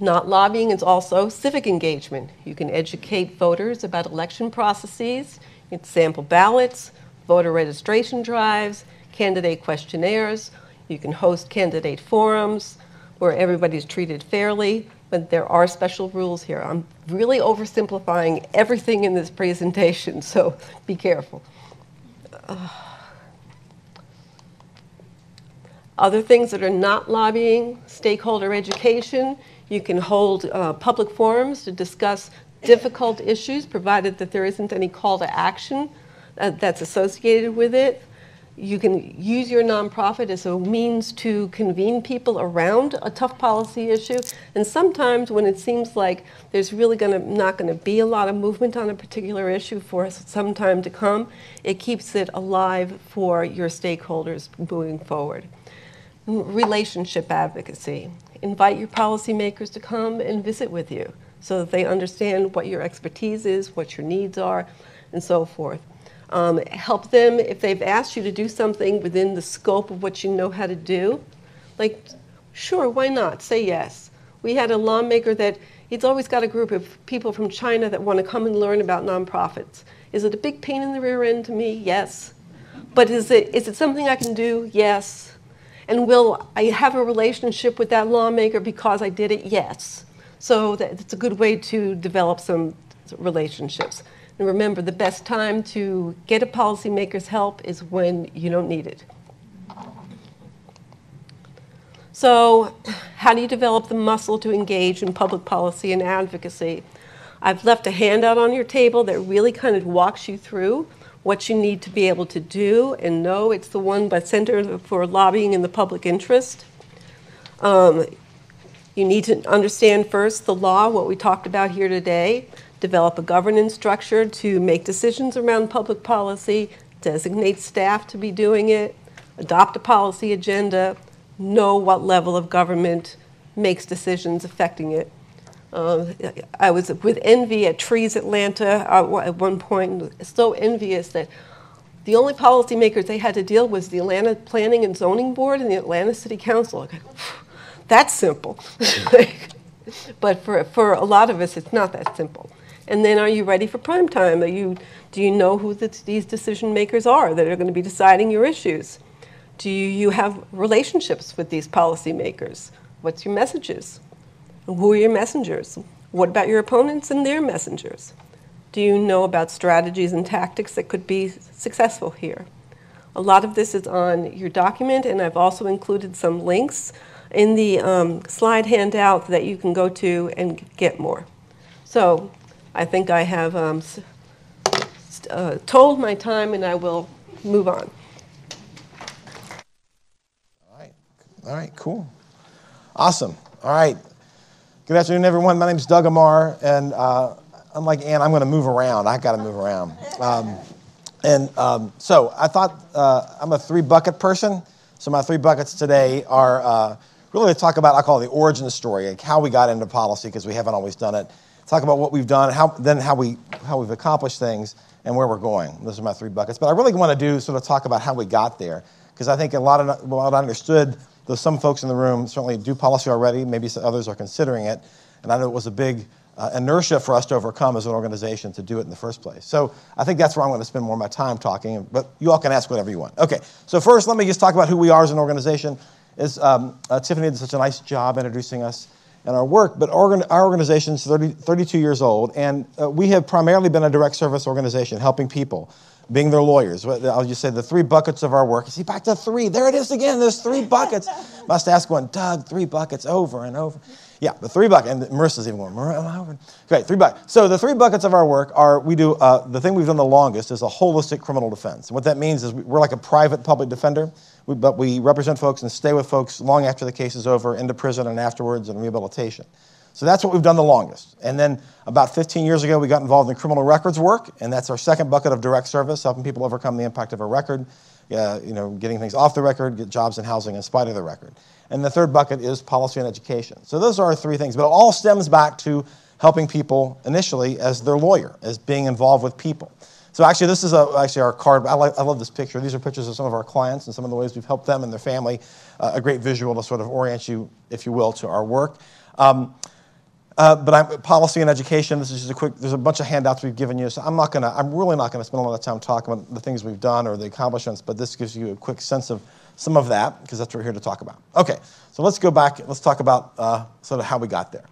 Not lobbying is also civic engagement. You can educate voters about election processes, you can sample ballots, voter registration drives, candidate questionnaires. You can host candidate forums where everybody's treated fairly, but there are special rules here. I'm really oversimplifying everything in this presentation, so be careful. Other things that are not lobbying, stakeholder education. You can hold public forums to discuss difficult issues, provided that there isn't any call to action. that's associated with it. You can use your nonprofit as a means to convene people around a tough policy issue. And sometimes when it seems like there's really not going to be a lot of movement on a particular issue for some time to come, it keeps it alive for your stakeholders moving forward. Relationship advocacy. Invite your policymakers to come and visit with you so that they understand what your expertise is, what your needs are, and so forth. Help them if they've asked you to do something within the scope of what you know how to do. Like, sure, why not? Say yes. We had a lawmaker that he's always got a group of people from China that want to come and learn about nonprofits. Is it a big pain in the rear end to me? Yes. But is it something I can do? Yes. And will I have a relationship with that lawmaker because I did it? Yes. So that's a good way to develop some relationships. And remember, the best time to get a policymaker's help is when you don't need it. So how do you develop the muscle to engage in public policy and advocacy? I've left a handout on your table that really kind of walks you through what you need to be able to do and know. It's the one by Center for Lobbying in the Public Interest. You need to understand first the law, what we talked about here today. Develop a governance structure to make decisions around public policy, designate staff to be doing it, adopt a policy agenda, know what level of government makes decisions affecting it. I was with envy at Trees Atlanta at one point, so envious that the only policymakers they had to deal with was the Atlanta Planning and Zoning Board and the Atlanta City Council. Like, that's simple. But for a lot of us, it's not that simple. And then, are you ready for prime time? Do you know who these decision makers are that are going to be deciding your issues? Do you have relationships with these policymakers? What's your messages? Who are your messengers? What about your opponents and their messengers? Do you know about strategies and tactics that could be successful here? A lot of this is on your document, and I've also included some links in the slide handout that you can go to and get more. So I think I have told my time, and I will move on. All right, cool. Awesome. All right. Good afternoon, everyone. My name is Doug Amar, and unlike Ann, I'm going to move around. I got to move around. So I thought I'm a three-bucket person, so my three buckets today are really to talk about, I call it the origin story, like how we got into policy, because we haven't always done it. Talk about what we've done, how we've accomplished things, and where we're going. Those are my three buckets. But I really want to do sort of talk about how we got there, because I think a lot of what I understood, though some folks in the room certainly do policy already, maybe some others are considering it, and I know it was a big inertia for us to overcome as an organization to do it in the first place. So I think that's where I'm going to spend more of my time talking, but you all can ask whatever you want. Okay, so first let me just talk about who we are as an organization. Tiffany did such a nice job introducing us and our work, but our organization is 32 years old, and we have primarily been a direct service organization, helping people, being their lawyers. I'll just say the three buckets of our work. See, back to three. There it is again. There's three buckets. My staff's going, Doug, three buckets over and over. Yeah, the three buckets. And Marissa's even going, Marissa. Great, three buckets. So the three buckets of our work are, we do, the thing we've done the longest is a holistic criminal defense. And what that means is we're like a private public defender, but we represent folks and stay with folks long after the case is over, into prison and afterwards, and rehabilitation. So that's what we've done the longest. And then about 15 years ago, we got involved in criminal records work, and that's our second bucket of direct service, helping people overcome the impact of a record, getting things off the record, get jobs and housing in spite of the record. And the third bucket is policy and education. So those are our three things, but it all stems back to helping people initially as their lawyer, as being involved with people. So actually, this is actually our card. I love this picture. These are pictures of some of our clients and some of the ways we've helped them and their family. A great visual to sort of orient you, if you will, to our work. But policy and education, this is just a quick, there's a bunch of handouts we've given you, so I'm really not going to spend a lot of time talking about the things we've done or the accomplishments, but this gives you a quick sense of some of that, because that's what we're here to talk about. Okay, so let's go back, let's talk about sort of how we got there.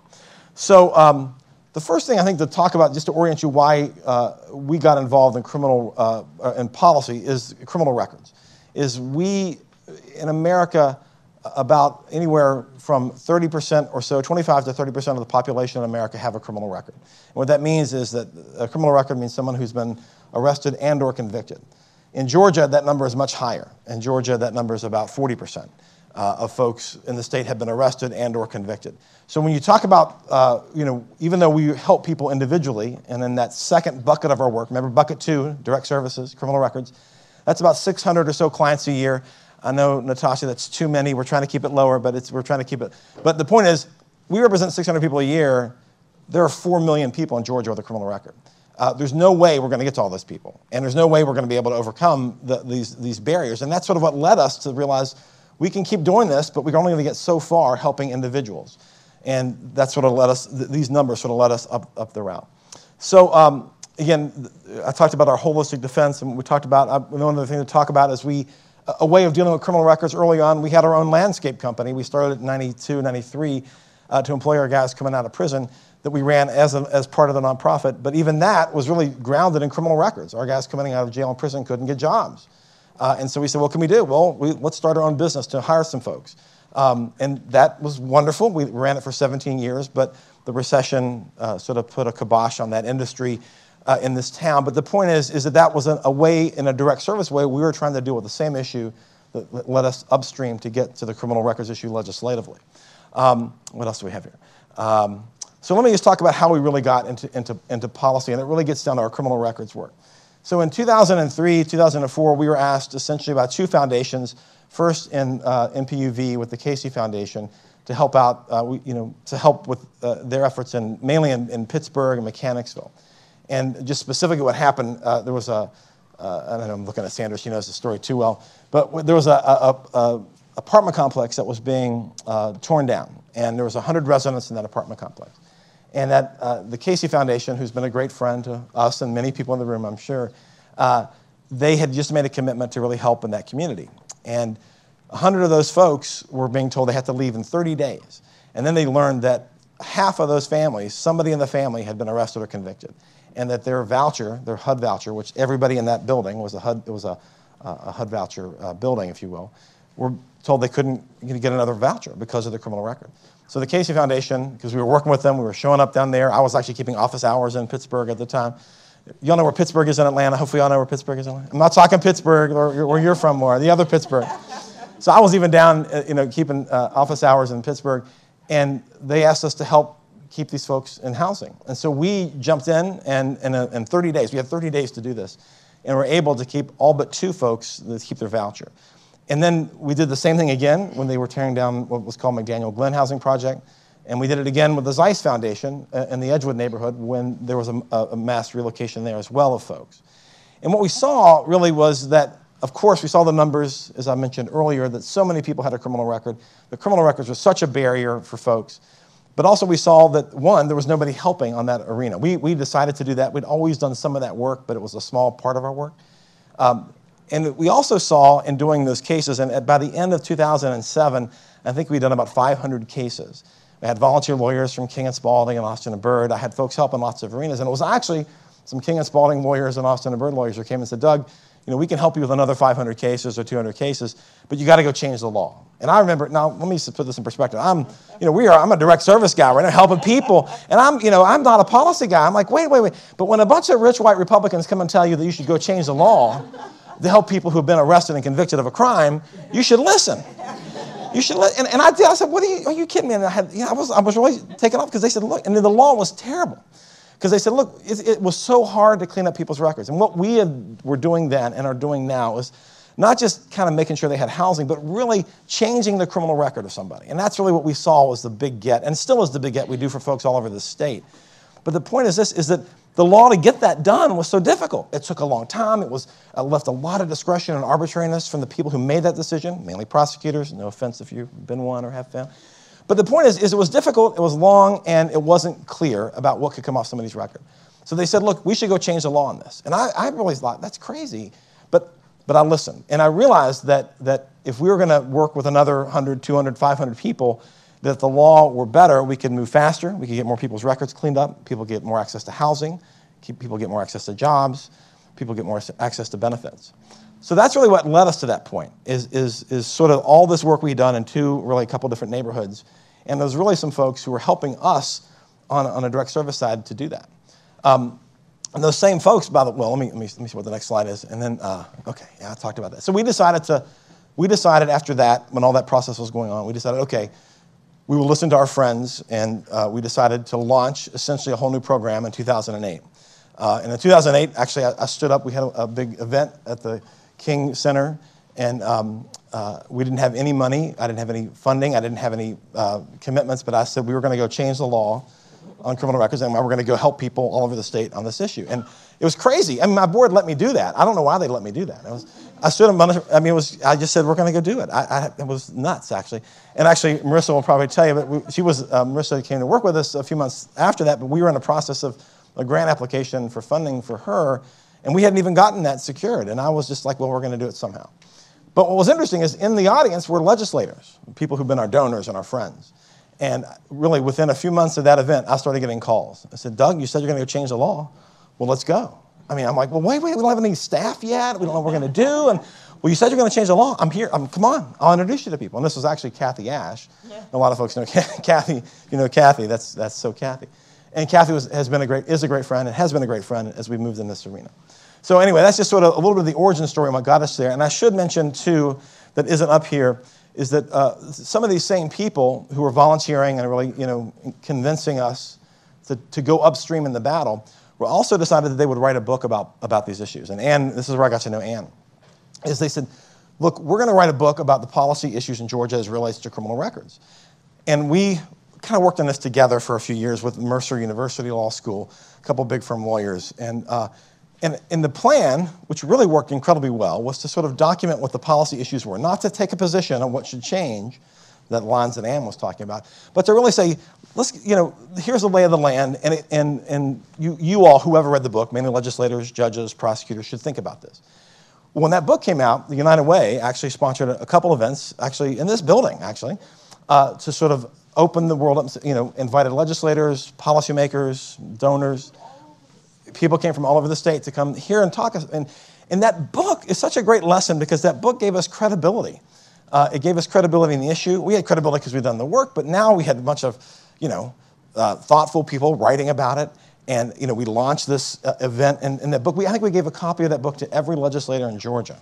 So the first thing I think to talk about, just to orient you why we got involved in criminal and policy, is criminal records. Is we in America about anywhere from 30% or so, 25 to 30% of the population in America have a criminal record. And what that means is that a criminal record means someone who's been arrested and or convicted. In Georgia, that number is much higher. In Georgia, that number is about 40% of folks in the state have been arrested and or convicted. So when you talk about, even though we help people individually, and in that second bucket of our work, remember bucket two, direct services, criminal records, that's about 600 or so clients a year. I know, Natasha, that's too many. We're trying to keep it lower, but we're trying to keep it. But the point is, we represent 600 people a year. There are 4 million people in Georgia with a criminal record. There's no way we're going to get to all those people. And there's no way we're going to be able to overcome these barriers. And that's sort of what led us to realize we can keep doing this, but we're only going to get so far helping individuals. And that's sort of led us, these numbers sort of led us up the route. So, again, I talked about our holistic defense, and we talked about, one other thing to talk about is a way of dealing with criminal records early on. We had our own landscape company. We started in 92, 93 to employ our guys coming out of prison that we ran as part of the nonprofit. But even that was really grounded in criminal records. Our guys coming out of jail and prison couldn't get jobs. And so we said, what can we do? Well, let's start our own business to hire some folks. And that was wonderful. We ran it for 17 years, but the recession sort of put a kibosh on that industry in this town. But the point is that that was a way, in a direct service way, we were trying to deal with the same issue that led us upstream to get to the criminal records issue legislatively. What else do we have here? So let me just talk about how we really got into policy, and it really gets down to our criminal records work. So in 2003, 2004, we were asked essentially by 2 foundations, first in NPUV with the Casey Foundation, to help out, to help with their efforts mainly in Pittsburgh and Mechanicsville. And just specifically what happened, there was I don't know, I'm looking at Sandra, she knows the story too well, but there was an apartment complex that was being torn down, and there was 100 residents in that apartment complex. And that the Casey Foundation, who's been a great friend to us and many people in the room, I'm sure, they had just made a commitment to really help in that community. And 100 of those folks were being told they had to leave in 30 days. And then they learned that half of those families, somebody in the family had been arrested or convicted, and that their voucher, their HUD voucher, which everybody in that building was a HUD voucher building, if you will, were told they couldn't get another voucher because of the criminal record. So the Casey Foundation, because we were working with them, we were showing up down there. I was actually keeping office hours in Pittsburgh at the time. Y'all know where Pittsburgh is in Atlanta. Hopefully y'all know where Pittsburgh is in Atlanta. I'm not talking Pittsburgh or where you're from, Laura, the other Pittsburgh. So I was even down, keeping office hours in Pittsburgh, and they asked us to help keep these folks in housing. And so we jumped in, and in 30 days, we had 30 days to do this, and we're able to keep all but 2 folks that keep their voucher. And then we did the same thing again when they were tearing down what was called McDaniel Glenn Housing Project, and we did it again with the Zeiss Foundation in the Edgewood neighborhood when there was a mass relocation there as well of folks. And what we saw really was that, of course, we saw the numbers, as I mentioned earlier, that so many people had a criminal record. The criminal records were such a barrier for folks. But also we saw that, one, there was nobody helping on that arena. We decided to do that. We'd always done some of that work, but it was a small part of our work. And we also saw in doing those cases, and by the end of 2007, I think we'd done about 500 cases. We had volunteer lawyers from King and Spalding and Austin and Bird. I had folks helping lots of arenas. And it was actually some King and Spalding lawyers and Austin and Bird lawyers who came and said, Doug, we can help you with another 500 cases or 200 cases, but you got to go change the law. And I remember, now let me put this in perspective. I'm a direct service guy right now, helping people, and I'm not a policy guy. I'm like, wait. But when a bunch of rich white Republicans come and tell you that you should go change the law to help people who've been arrested and convicted of a crime, you should listen. You should listen. And I did. I said, are you kidding me? And I was really taken off because they said, look, and then the law was terrible. Because they said, look, it was so hard to clean up people's records. And what we were doing then and are doing now is not just kind of making sure they had housing, but really changing the criminal record of somebody. And that's really what we saw was the big get, and still is the big get we do for folks all over the state. But the point is this, is that the law to get that done was so difficult. It took a long time. It was left a lot of discretion and arbitrariness from the people who made that decision, mainly prosecutors. No offense if you've been one or have been. But the point is it was difficult, it was long, and it wasn't clear about what could come off somebody's record. So they said, look, we should go change the law on this. And I really thought, that's crazy. But I listened. And I realized that if we were going to work with another 100, 200, 500 people, that if the law were better, we could move faster, we could get more people's records cleaned up, people get more access to housing, people get more access to jobs, people get more access to benefits. So that's really what led us to that point, is sort of all this work we've done in a couple different neighborhoods. And there's really some folks who were helping us on a direct service side to do that. And those same folks, by the way, well, let me see what the next slide is. And then, okay, yeah, I talked about that. So we decided after that, when all that process was going on, we decided, okay, we will listen to our friends, and we decided to launch essentially a whole new program in 2008. And in 2008, actually, I stood up. We had a big event at the King Center, and we didn't have any money. I didn't have any funding. I didn't have any commitments, but I said we were going to go change the law on criminal records, and we were going to go help people all over the state on this issue. And it was crazy. I mean, my board let me do that. I don't know why they let me do that. I just said, we're going to go do it. It was nuts, actually. And actually, Marissa will probably tell you, but Marissa came to work with us a few months after that, but we were in the process of a grant application for funding for her, and we hadn't even gotten that secured. And I was just like, well, we're going to do it somehow. But what was interesting is in the audience were legislators, people who've been our donors and our friends. And really, within a few months of that event, I started getting calls. I said, Doug, you said you're going to go change the law. Well, let's go. I mean, I'm like, well, wait, we don't have any staff yet. We don't know what we're going to do. And, well, you said you're going to change the law. I'm here. Come on. I'll introduce you to people. And this was actually Kathy Ash. Yeah. A lot of folks know Kathy. You know Kathy. That's so Kathy. And Kathy is a great friend and has been a great friend as we moved in this arena. So anyway, that's just sort of a little bit of the origin story and what got us there. And I should mention, too, that isn't up here, is that some of these same people who were volunteering and really, convincing us to go upstream in the battle were also decided that they would write a book about these issues. And Ann, this is where I got to know Ann, is they said, look, we're going to write a book about the policy issues in Georgia as it relates to criminal records. And we kind of worked on this together for a few years with Mercer University Law School, a couple big firm lawyers. And the plan, which really worked incredibly well, was to sort of document what the policy issues were, not to take a position on what should change, that lines that Ann was talking about, but to really say, here's the lay of the land, and you all, whoever read the book, mainly legislators, judges, prosecutors, should think about this. When that book came out, the United Way actually sponsored a couple events, actually in this building, actually, to sort of open the world up, invited legislators, policymakers, donors. People came from all over the state to come here and talk. And that book is such a great lesson because that book gave us credibility. It gave us credibility in the issue. We had credibility because we'd done the work, but now we had a bunch of, thoughtful people writing about it. And, we launched this event. And that book, I think we gave a copy of that book to every legislator in Georgia.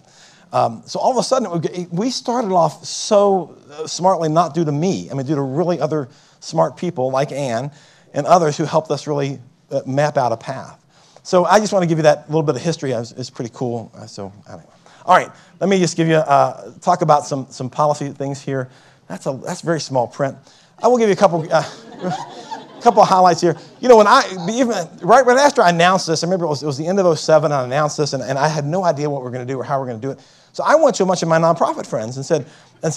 So all of a sudden, we started off so smartly, not due to me. I mean, due to really other smart people like Ann and others who helped us really map out a path. So I just want to give you that little bit of history. It's pretty cool. So anyway, all right. Let me just give you talk about some policy things here. That's very small print. I will give you a couple couple of highlights here. When right after I announced this, I remember it was the end of 2007. I announced this, and I had no idea what we were going to do or how we were going to do it. So I went to a bunch of my nonprofit friends and said,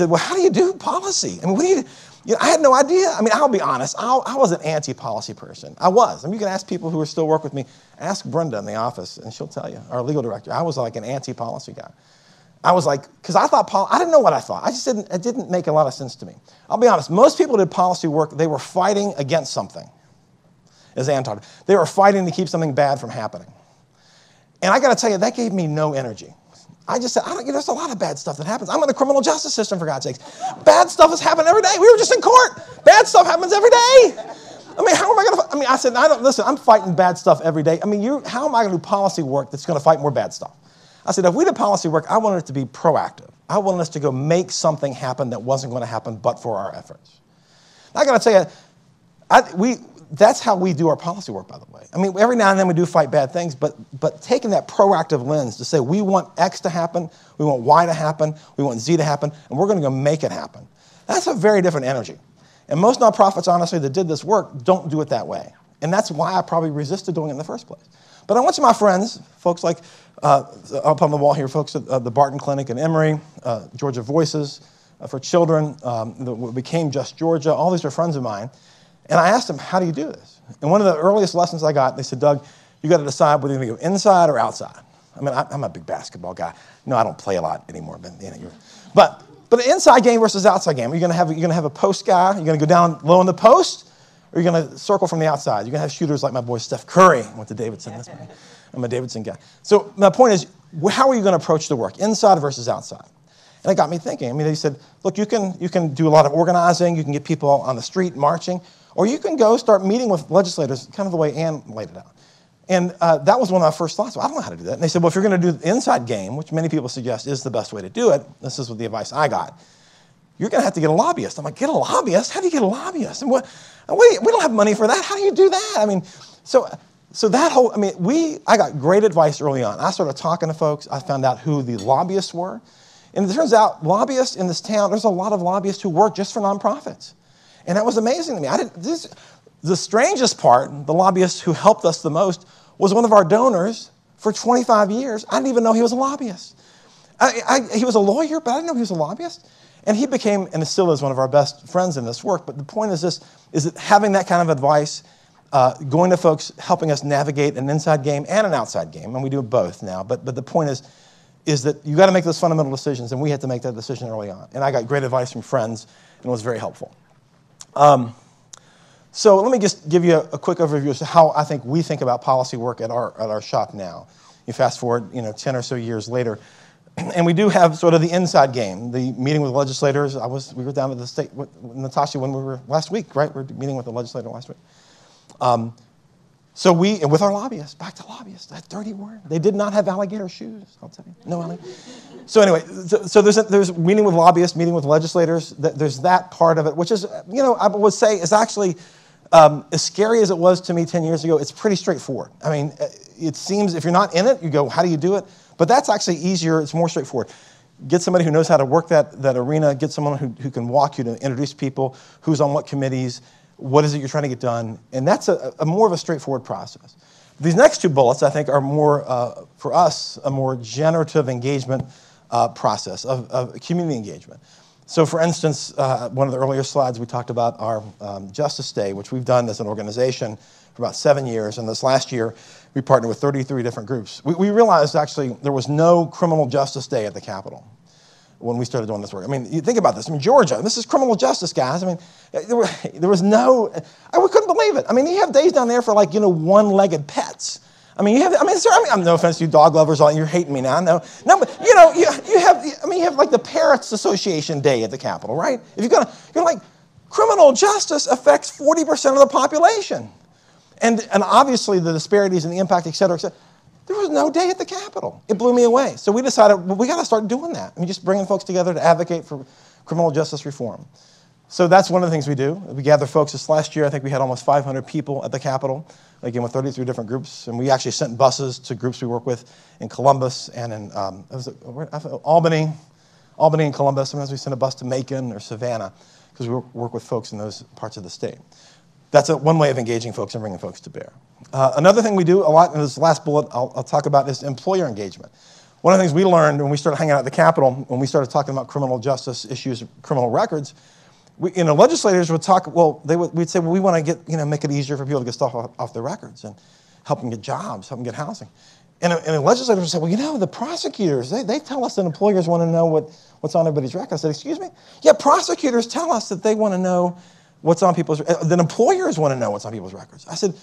well, how do you do policy? I mean, what do you? I had no idea. I mean, I'll be honest. I was an anti-policy person. I was. I mean, you can ask people who are still working with me. Ask Brenda in the office, and she'll tell you, our legal director. I was like an anti-policy guy. I was like, because I didn't know what I thought. It didn't make a lot of sense to me. I'll be honest. Most people who did policy work, they were fighting against something, as Ann talked. They were fighting to keep something bad from happening. And I got to tell you, that gave me no energy. I just said, there's a lot of bad stuff that happens. I'm in the criminal justice system, for God's sakes. Bad stuff is happening every day. We were just in court. Bad stuff happens every day. I mean, how am I going to, I said, listen, I'm fighting bad stuff every day. How am I going to do policy work that's going to fight more bad stuff? I said, if we did policy work, I wanted it to be proactive. I wanted us to go make something happen that wasn't going to happen but for our efforts. I got to tell you, that's how we do our policy work, by the way. I mean, every now and then we do fight bad things, but taking that proactive lens to say we want X to happen, we want Y to happen, we want Z to happen, and we're going to go make it happen. That's a very different energy. And most nonprofits, honestly, that did this work don't do it that way. And that's why I probably resisted doing it in the first place. But I went to my friends, folks like up on the wall here, folks at the Barton Clinic in Emory, Georgia Voices for Children, what became Just Georgia. All these are friends of mine. And I asked them, how do you do this? And one of the earliest lessons I got, they said, Doug, you got to decide whether you're going to go inside or outside. I mean, I'm a big basketball guy. No, I don't play a lot anymore. But, but the inside game versus outside game, you're going to have a post guy. You're going to go down low in the post, or you're going to circle from the outside. You're going to have shooters like my boy Steph Curry. I went to Davidson. That's my name. I'm a Davidson guy. So my point is, how are you going to approach the work, inside versus outside? And it got me thinking. I mean, they said, look, you can do a lot of organizing, you can get people on the street marching, or you can go start meeting with legislators, kind of the way Ann laid it out. And that was one of my first thoughts. Well, I don't know how to do that. And they said, well, if you're going to do the inside game, which many people suggest is the best way to do it, this is the advice I got, you're going to have to get a lobbyist. I'm like, get a lobbyist? How do you get a lobbyist? And we don't have money for that. How do you do that? I mean, so that whole, I mean, I got great advice early on. I started talking to folks. I found out who the lobbyists were. And it turns out lobbyists in this town, there's a lot of lobbyists who work just for nonprofits. And that was amazing to me. The strangest part, the lobbyist who helped us the most, was one of our donors for 25 years. I didn't even know he was a lobbyist. He was a lawyer, but I didn't know he was a lobbyist. And he became, and still is, one of our best friends in this work. But the point is this, is that having that kind of advice, going to folks, helping us navigate an inside game and an outside game, and we do both now. But the point is that you got to make those fundamental decisions, and we had to make that decision early on. And I got great advice from friends, and it was very helpful. So let me just give you a quick overview of how I think we think about policy work at our shop now. You fast forward, 10 or so years later, and we do have sort of the inside game, the meeting with legislators. We were down at the state with Natasha when we were last week, right? We were meeting with the legislator last week. And with our lobbyists, back to lobbyists, that dirty word. They did not have alligator shoes, I'll tell you. No alligator. So anyway, there's meeting with lobbyists, meeting with legislators. There's that part of it, which is, I would say is actually, as scary as it was to me 10 years ago, it's pretty straightforward. I mean, it seems if you're not in it, you go, how do you do it? But that's actually easier. It's more straightforward. Get somebody who knows how to work that arena. Get someone who can walk you, to introduce people, who's on what committees, what is it you're trying to get done. And that's a more of a straightforward process. These next two bullets, I think, are more, for us, a more generative engagement process of community engagement. So for instance, one of the earlier slides, we talked about our Justice Day, which we've done as an organization for about 7 years. And this last year, we partnered with 33 different groups. We realized, actually, there was no criminal justice day at the Capitol when we started doing this work. I mean, you think about this. I mean, Georgia, this is criminal justice, guys. I mean, there was no, we couldn't believe it. I mean, you have days down there for, like, one-legged pets. I mean, I'm no offense to you dog lovers, you're hating me now, I know. No, but you have like the Parents Association Day at the Capitol, right? If you're like, criminal justice affects 40% of the population. And obviously the disparities and the impact, et cetera, et cetera. There was no day at the Capitol. It blew me away. So we decided, well, we got to start doing that. I mean, just bringing folks together to advocate for criminal justice reform. So that's one of the things we do. We gather folks. This last year, I think we had almost 500 people at the Capitol, again with 33 different groups. And we actually sent buses to groups we work with in Columbus and in Albany and Columbus. Sometimes we send a bus to Macon or Savannah because we work with folks in those parts of the state. That's one way of engaging folks and bringing folks to bear. Another thing we do a lot, and this last bullet I'll talk about, is employer engagement. One of the things we learned when we started hanging out at the Capitol, when we started talking about criminal justice issues, criminal records, legislators would talk, we'd say, well, we want to make it easier for people to get stuff off their records and help them get jobs, help them get housing. And legislators would say, well, the prosecutors, they tell us that employers want to know what's on everybody's record. I said, excuse me? Yeah, prosecutors tell us that they want to know what's on people's, then employers want to know what's on people's records. I said,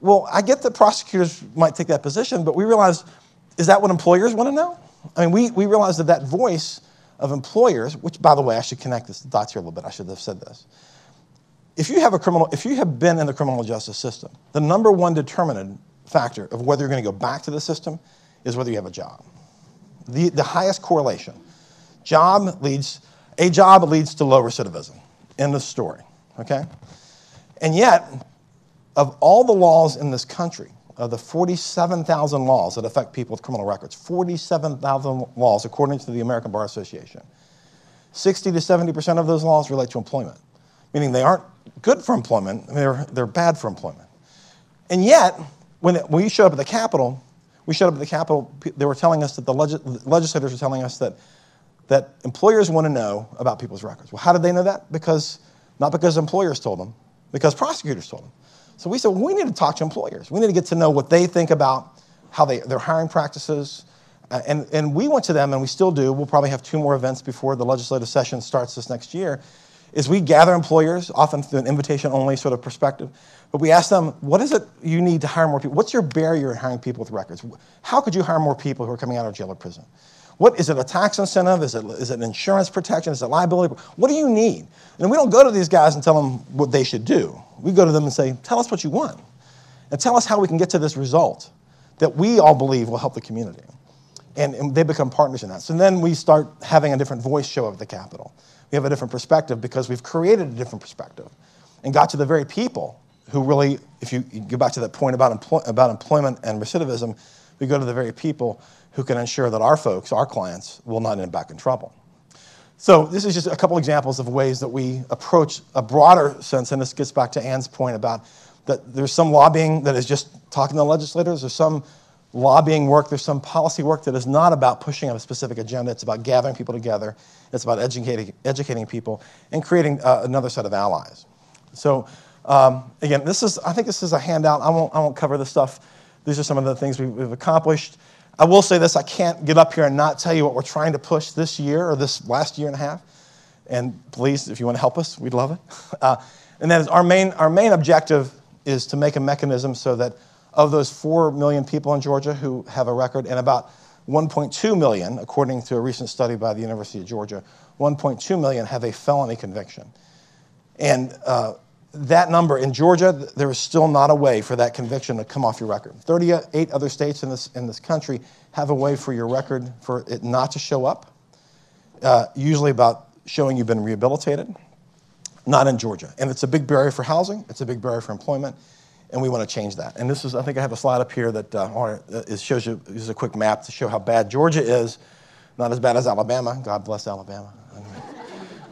well, I get that prosecutors might take that position, but we realized, is that what employers want to know? I mean, we realized that voice of employers, which, by the way, I should connect the dots here a little bit. I should have said this. If you have been in the criminal justice system, the number one determinant factor of whether you're going to go back to the system is whether you have a job. The highest correlation. A job leads to low recidivism. End of story. Okay? And yet, of all the laws in this country, of the 47,000 laws that affect people with criminal records, 47,000 laws according to the American Bar Association, 60 to 70% of those laws relate to employment, meaning they aren't good for employment, they're bad for employment. And yet, when we showed up at the Capitol, they were telling us that the legislators were telling us that employers want to know about people's records. Well, how did they know that? Not because employers told them, because prosecutors told them. So we said, well, we need to talk to employers. We need to get to know what they think about how their hiring practices. And we went to them, and we still do. We'll probably have two more events before the legislative session starts this next year. is we gather employers, often through an invitation-only sort of perspective, but we ask them, what is it you need to hire more people? What's your barrier in hiring people with records? How could you hire more people who are coming out of jail or prison? What, is it a tax incentive? Is it an insurance protection? Is it liability? What do you need? And we don't go to these guys and tell them what they should do. We go to them and say, tell us what you want. And tell us how we can get to this result that we all believe will help the community. And they become partners in that. So then we start having a different voice show up at the Capitol. We have a different perspective because we've created a different perspective and got to the very people who really, if you go back to that point about employment and recidivism, we go to the very people who can ensure that our folks, our clients, will not end back in trouble. So this is just a couple examples of ways that we approach a broader sense, and this gets back to Anne's point about that there's some lobbying that is just talking to legislators, there's some lobbying work, there's some policy work that is not about pushing on a specific agenda, it's about gathering people together, it's about educating people, and creating another set of allies. So again, this is, I think this is a handout, I won't cover this stuff, these are some of the things we've accomplished. I will say this, I can't get up here and not tell you what we're trying to push this year, or this last year and a half, and please, if you want to help us, we'd love it. And that is our main objective is to make a mechanism so that of those 4 million people in Georgia who have a record, and about 1.2 million, according to a recent study by the University of Georgia, 1.2 million have a felony conviction. And that number, in Georgia, there is still not a way for that conviction to come off your record. 38 other states in this country have a way for your record, for it not to show up, usually about showing you've been rehabilitated. Not in Georgia. And it's a big barrier for housing, it's a big barrier for employment, and we want to change that. And this is, I think I have a slide up here that it shows you, this is a quick map to show how bad Georgia is. Not as bad as Alabama. God bless Alabama.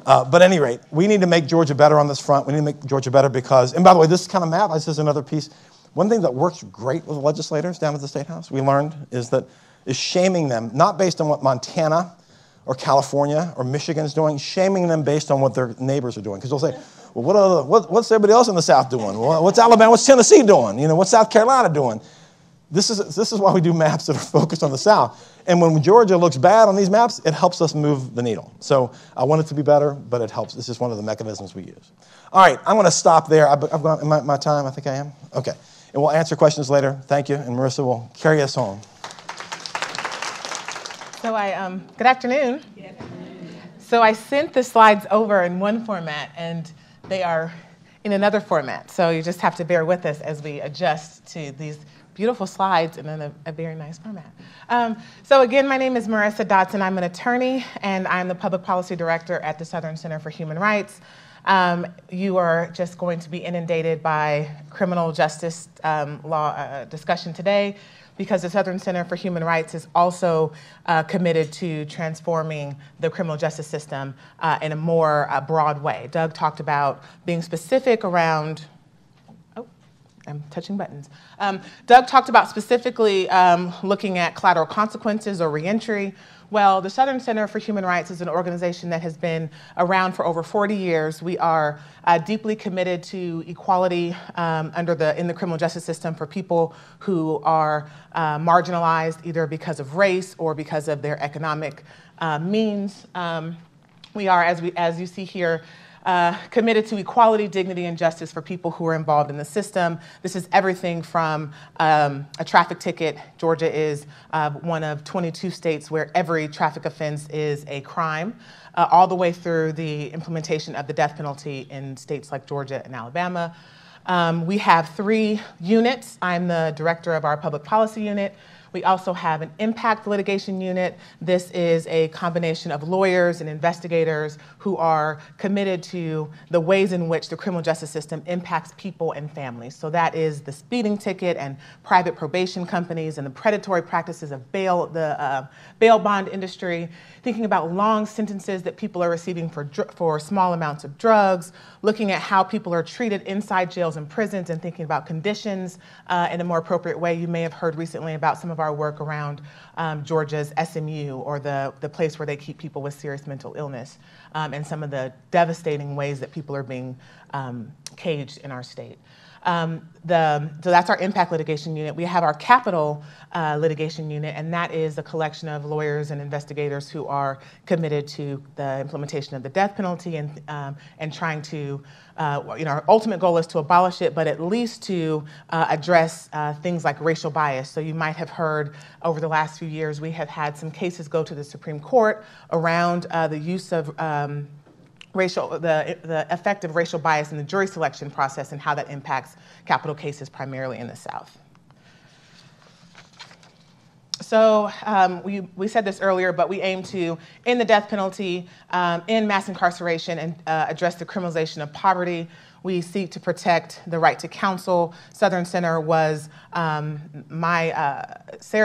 But at any rate, we need to make Georgia better on this front. We need to make Georgia better because, and by the way, this kind of map, this is another piece. One thing that works great with the legislators down at the State House, we learned, is shaming them, not based on what Montana or California or Michigan's doing, shaming them based on what their neighbors are doing. Because they'll say, well, what's everybody else in the South doing? Well, what's Alabama, what's Tennessee doing? You know, what's South Carolina doing? This is why we do maps that are focused on the South. And when Georgia looks bad on these maps, it helps us move the needle. So I want it to be better, but it helps. This is one of the mechanisms we use. All right, I'm gonna stop there. I've got my time, I think I am. Okay, and we'll answer questions later. Thank you, and Marissa will carry us home. So good afternoon. Good afternoon. So I sent the slides over in one format and they are in another format. So you just have to bear with us as we adjust to these beautiful slides in a very nice format. So again, my name is Marissa Dodson. I'm an attorney and I'm the public policy director at the Southern Center for Human Rights. You are just going to be inundated by criminal justice law discussion today, because the Southern Center for Human Rights is also committed to transforming the criminal justice system in a more broad way. Doug talked about being specific around, oh, I'm touching buttons. Doug talked about specifically looking at collateral consequences or reentry. Well, the Southern Center for Human Rights is an organization that has been around for over 40 years. We are deeply committed to equality in the criminal justice system for people who are marginalized either because of race or because of their economic means. We are, as you see here, committed to equality, dignity, and justice for people who are involved in the system. This is everything from a traffic ticket. Georgia is one of 22 states where every traffic offense is a crime, all the way through the implementation of the death penalty in states like Georgia and Alabama. We have 3 units. I'm the director of our public policy unit. We also have an impact litigation unit. This is a combination of lawyers and investigators who are committed to the ways in which the criminal justice system impacts people and families. So that is the speeding ticket and private probation companies and the predatory practices of bail, the bail bond industry, thinking about long sentences that people are receiving for small amounts of drugs, looking at how people are treated inside jails and prisons and thinking about conditions in a more appropriate way. You may have heard recently about some of our work around Georgia's SMU, or the place where they keep people with serious mental illness, and some of the devastating ways that people are being caged in our state. So that's our impact litigation unit. We have our capital litigation unit, and that is a collection of lawyers and investigators who are committed to the implementation of the death penalty and trying to, our ultimate goal is to abolish it, but at least to address things like racial bias. So you might have heard over the last few years, we have had some cases go to the Supreme Court around the use of the effect of racial bias in the jury selection process and how that impacts capital cases primarily in the South. So we said this earlier, but we aim to end the death penalty, end mass incarceration, and address the criminalization of poverty. We seek to protect the right to counsel. Southern Center was Sarah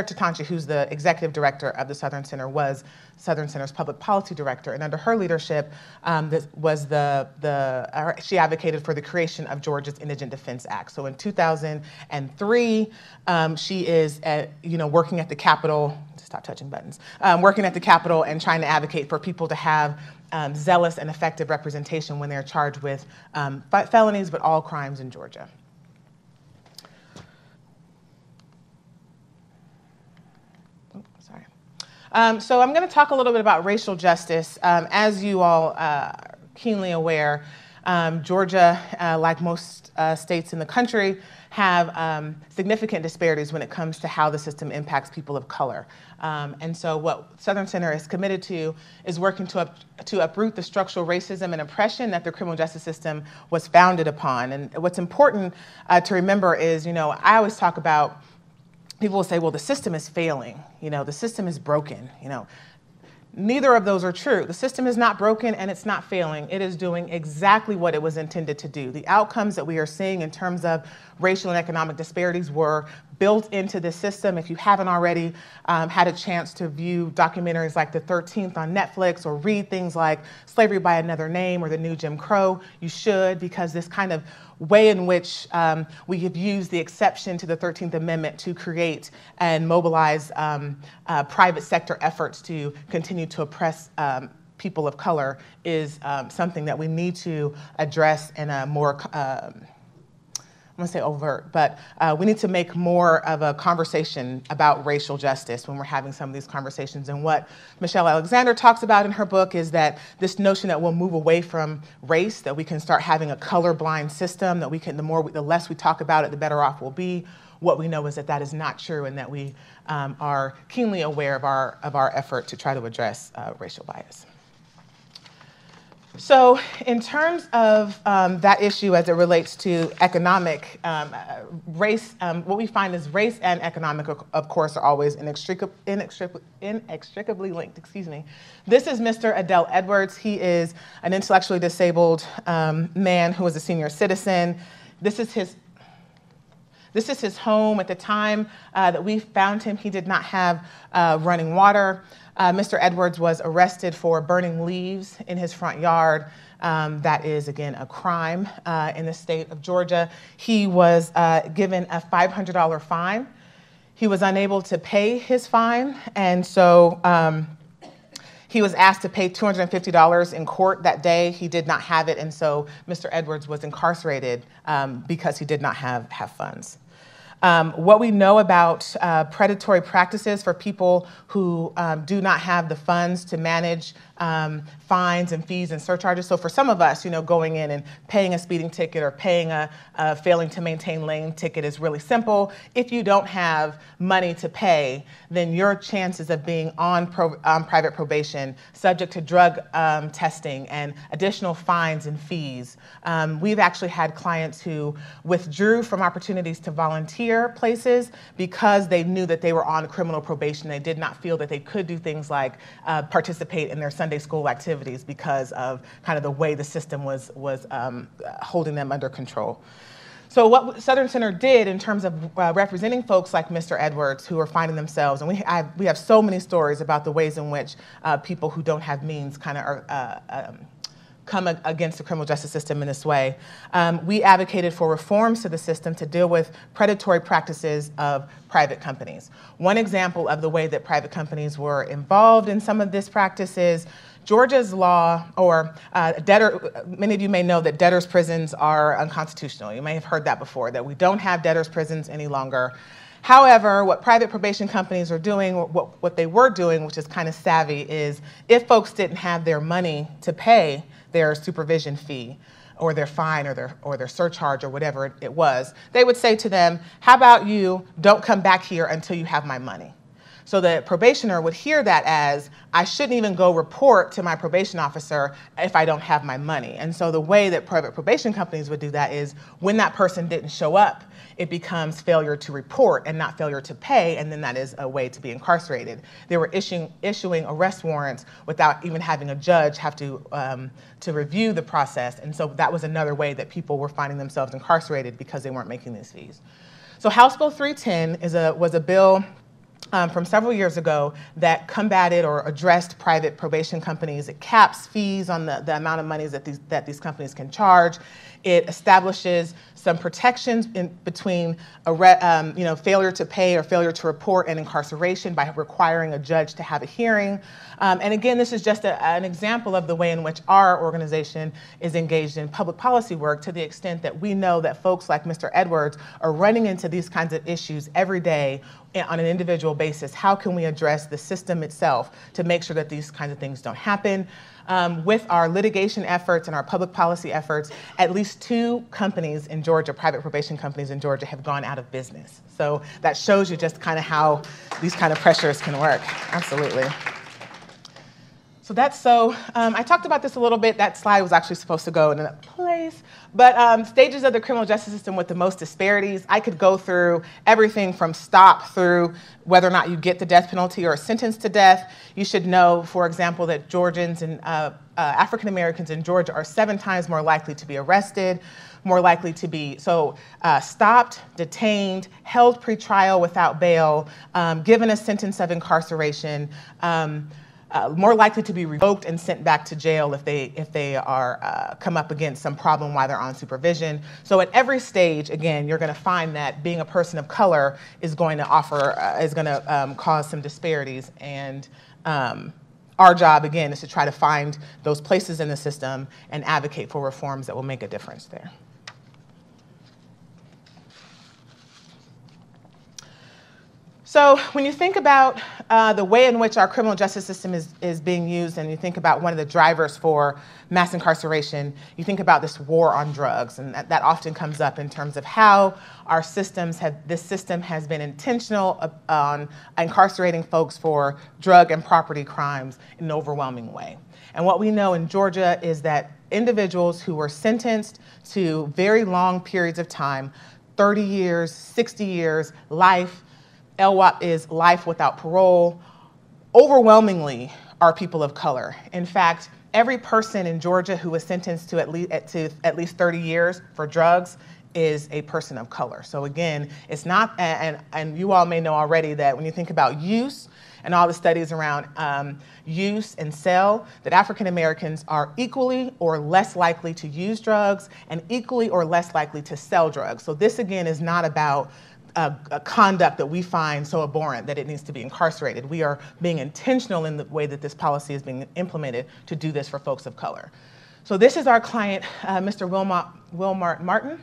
Tatanchi, who's the executive director of the Southern Center, was Southern Center's public policy director. And under her leadership, she advocated for the creation of Georgia's Indigent Defense Act. So in 2003, she is working at the Capitol, stop touching buttons, working at the Capitol and trying to advocate for people to have zealous and effective representation when they're charged with felonies, but all crimes in Georgia. Oh, sorry. So I'm going to talk a little bit about racial justice. As you all are keenly aware, Georgia, like most states in the country, have significant disparities when it comes to how the system impacts people of color. And so what Southern Center is committed to is working to uproot the structural racism and oppression that the criminal justice system was founded upon. And what's important to remember is, I always talk about, people will say, well, the system is failing, the system is broken, Neither of those are true. The system is not broken and it's not failing. It is doing exactly what it was intended to do. The outcomes that we are seeing in terms of racial and economic disparities were built into the system. If you haven't already had a chance to view documentaries like The 13th on Netflix or read things like Slavery by Another Name or The New Jim Crow, you should, because this kind of way in which we have used the exception to the 13th Amendment to create and mobilize private sector efforts to continue to oppress people of color is something that we need to address in a more, I'm gonna say overt, but we need to make more of a conversation about racial justice when we're having some of these conversations. And what Michelle Alexander talks about in her book is that this notion that we'll move away from race, that we can start having a colorblind system, that we can, the less we talk about it, the better off we'll be. What we know is that that is not true, and that we are keenly aware of our effort to try to address racial bias. So in terms of that issue as it relates to economic race, what we find is race and economic, of course, are always inextricably linked, excuse me. This is Mr. Adell Edwards. He is an intellectually disabled man who is a senior citizen. This is his home. At the time that we found him, he did not have running water. Mr. Edwards was arrested for burning leaves in his front yard. That is, again, a crime in the state of Georgia. He was given a $500 fine. He was unable to pay his fine, and so he was asked to pay $250 in court that day. He did not have it, and so Mr. Edwards was incarcerated because he did not have funds. What we know about predatory practices for people who do not have the funds to manage fines and fees and surcharges. So for some of us, going in and paying a speeding ticket or paying a failing to maintain lane ticket is really simple. If you don't have money to pay, then your chances of being on private probation, subject to drug testing and additional fines and fees. We've actually had clients who withdrew from opportunities to volunteer places because they knew that they were on criminal probation. They did not feel that they could do things like participate in their Sunday school activities because of kind of the way the system was holding them under control. So what Southern Center did in terms of representing folks like Mr. Edwards who are finding themselves, and we have so many stories about the ways in which people who don't have means kind of are come against the criminal justice system in this way. We advocated for reforms to the system to deal with predatory practices of private companies. One example of the way that private companies were involved in some of this practice is Georgia's law, or many of you may know that debtors' prisons are unconstitutional. You may have heard that before, that we don't have debtors' prisons any longer. However, what private probation companies are doing, what they were doing, which is kind of savvy, is if folks didn't have their money to pay their supervision fee, or their fine, or their surcharge, or whatever it was, they would say to them, how about you don't come back here until you have my money? So the probationer would hear that as, I shouldn't even go report to my probation officer if I don't have my money. And so the way that private probation companies would do that is, when that person didn't show up, it becomes failure to report and not failure to pay, and then that is a way to be incarcerated. They were issuing arrest warrants without even having a judge have to review the process, and so that was another way that people were finding themselves incarcerated because they weren't making these fees. So House Bill 310 was a bill from several years ago that combated or addressed private probation companies. It caps fees on the amount of monies that these companies can charge. It establishes some protections in between failure to pay or failure to report and incarceration by requiring a judge to have a hearing. And again, this is just an example of the way in which our organization is engaged in public policy work, to the extent that we know that folks like Mr. Edwards are running into these kinds of issues every day on an individual basis. How can we address the system itself to make sure that these kinds of things don't happen? With our litigation efforts and our public policy efforts, at least two companies in Georgia, private probation companies in Georgia, have gone out of business. So that shows you just kind of how these kind of pressures can work. Absolutely. So that's I talked about this a little bit. That slide was actually supposed to go in another place. But stages of the criminal justice system with the most disparities. I could go through everything from stop through whether or not you get the death penalty or are sentenced to death. You should know, for example, that Georgians and African Americans in Georgia are 7 times more likely to be arrested, more likely to be stopped, detained, held pretrial without bail, given a sentence of incarceration, more likely to be revoked and sent back to jail if they come up against some problem while they're on supervision. So at every stage, again, you're going to find that being a person of color is going to cause some disparities. And our job, again, is to try to find those places in the system and advocate for reforms that will make a difference there. So when you think about the way in which our criminal justice system is being used, and you think about one of the drivers for mass incarceration, you think about this war on drugs, and that often comes up in terms of how our systems this system has been intentional on incarcerating folks for drug and property crimes in an overwhelming way. And what we know in Georgia is that individuals who were sentenced to very long periods of time, 30 years, 60 years, life, LWAP is life without parole, overwhelmingly are people of color. In fact, every person in Georgia who was sentenced to at least 30 years for drugs is a person of color. So again, it's not, and you all may know already that when you think about use and all the studies around use and sell, that African Americans are equally or less likely to use drugs and equally or less likely to sell drugs. So this again is not about a conduct that we find so abhorrent that it needs to be incarcerated. We are being intentional in the way that this policy is being implemented to do this for folks of color. So this is our client, Mr. Wilmart Martin.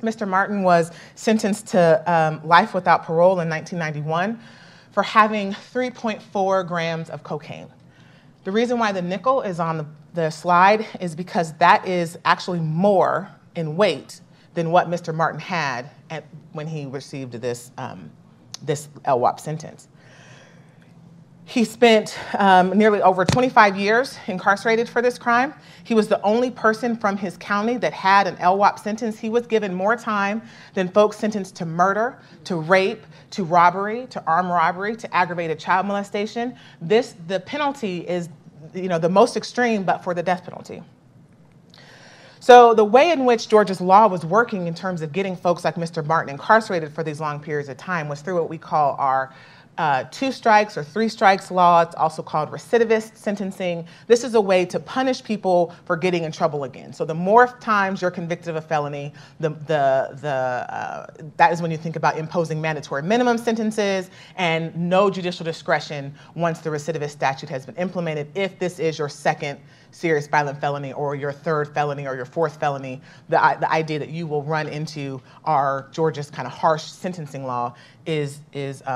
Mr. Martin was sentenced to life without parole in 1991 for having 3.4 grams of cocaine. The reason why the nickel is on the slide is because that is actually more in weight than what Mr. Martin had when he received this LWAP sentence. He spent nearly over 25 years incarcerated for this crime. He was the only person from his county that had an LWAP sentence. He was given more time than folks sentenced to murder, to rape, to robbery, to armed robbery, to aggravated child molestation. The penalty is, the most extreme, but for the death penalty. So the way in which Georgia's law was working in terms of getting folks like Mr. Martin incarcerated for these long periods of time was through what we call our two strikes or three strikes law. It's also called recidivist sentencing. This is a way to punish people for getting in trouble again. So the more times you're convicted of a felony, that is when you think about imposing mandatory minimum sentences and no judicial discretion once the recidivist statute has been implemented. If this is your second serious violent felony or your third felony or your fourth felony, the idea that you will run into our Georgia's kind of harsh sentencing law is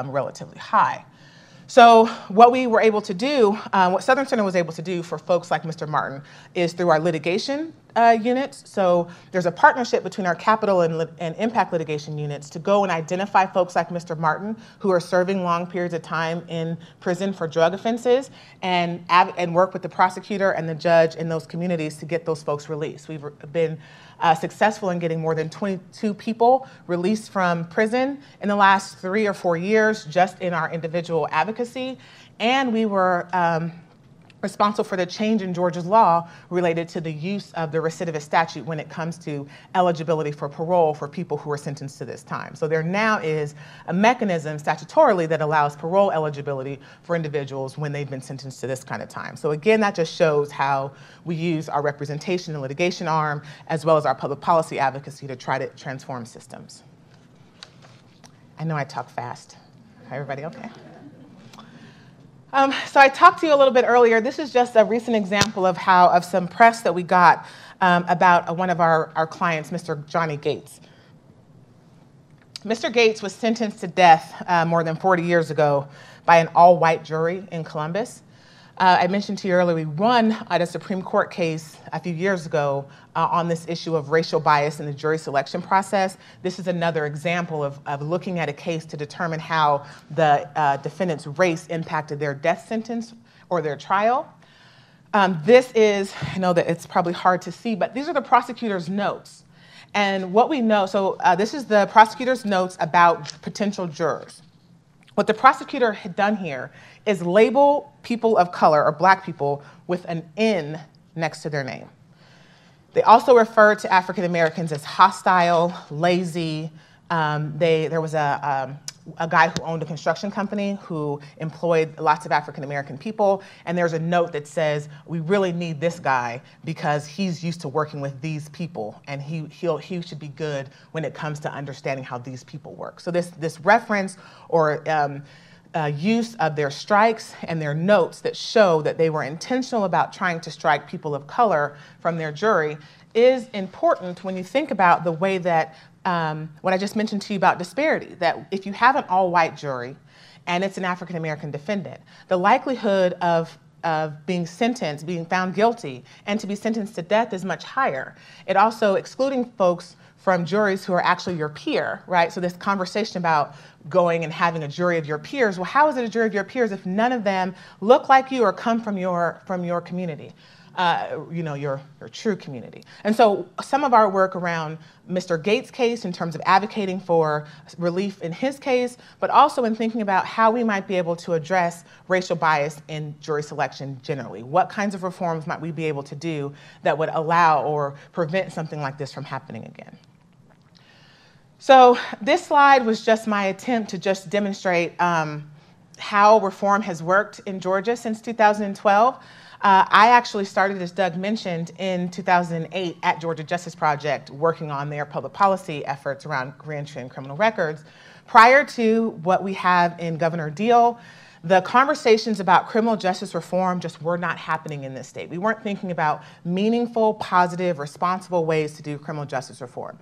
relatively high. So what we were able to do, what Southern Center was able to do for folks like Mr. Martin is through our litigation units. So there's a partnership between our capital and impact litigation units to go and identify folks like Mr. Martin who are serving long periods of time in prison for drug offenses and work with the prosecutor and the judge in those communities to get those folks released. We've been successful in getting more than 22 people released from prison in the last 3 or 4 years just in our individual advocacy, and we were responsible for the change in Georgia's law related to the use of the recidivist statute when it comes to eligibility for parole for people who are sentenced to this time. So there now is a mechanism statutorily that allows parole eligibility for individuals when they've been sentenced to this kind of time. So again, that just shows how we use our representation and litigation arm as well as our public policy advocacy to try to transform systems. I know I talk fast. Everybody okay? So I talked to you a little bit earlier. This is just a recent example of some press that we got about one of our clients, Mr. Johnny Gates. Mr. Gates was sentenced to death more than 40 years ago by an all-white jury in Columbus. I mentioned to you earlier, we won a Supreme Court case a few years ago on this issue of racial bias in the jury selection process. This is another example of looking at a case to determine how the defendant's race impacted their death sentence or their trial. This is, I know that it's probably hard to see, but these are the prosecutor's notes. And what we know, so this is the prosecutor's notes about potential jurors. What the prosecutor had done here is label people of color or black people with an N next to their name. They also referred to African Americans as hostile, lazy. There was a guy who owned a construction company who employed lots of African American people, and there's a note that says, we really need this guy because he's used to working with these people and he should be good when it comes to understanding how these people work. So this reference or use of their strikes and their notes that show that they were intentional about trying to strike people of color from their jury is important when you think about the way that what I just mentioned to you about disparity, that if you have an all-white jury and it's an African-American defendant, the likelihood of being sentenced, being found guilty, and to be sentenced to death is much higher. It also excluding folks from juries who are actually your peer, right? So this conversation about going and having a jury of your peers, well, how is it a jury of your peers if none of them look like you or come from your community? You know, your true community. And so some of our work around Mr. Gates' case in terms of advocating for relief in his case, but also in thinking about how we might be able to address racial bias in jury selection generally. What kinds of reforms might we be able to do that would allow or prevent something like this from happening again? So this slide was just my attempt to just demonstrate how reform has worked in Georgia since 2012. I actually started, as Doug mentioned, in 2008 at Georgia Justice Project, working on their public policy efforts around reentry and criminal records. Prior to what we have in Governor Deal, the conversations about criminal justice reform just were not happening in this state. We weren't thinking about meaningful, positive, responsible ways to do criminal justice reform.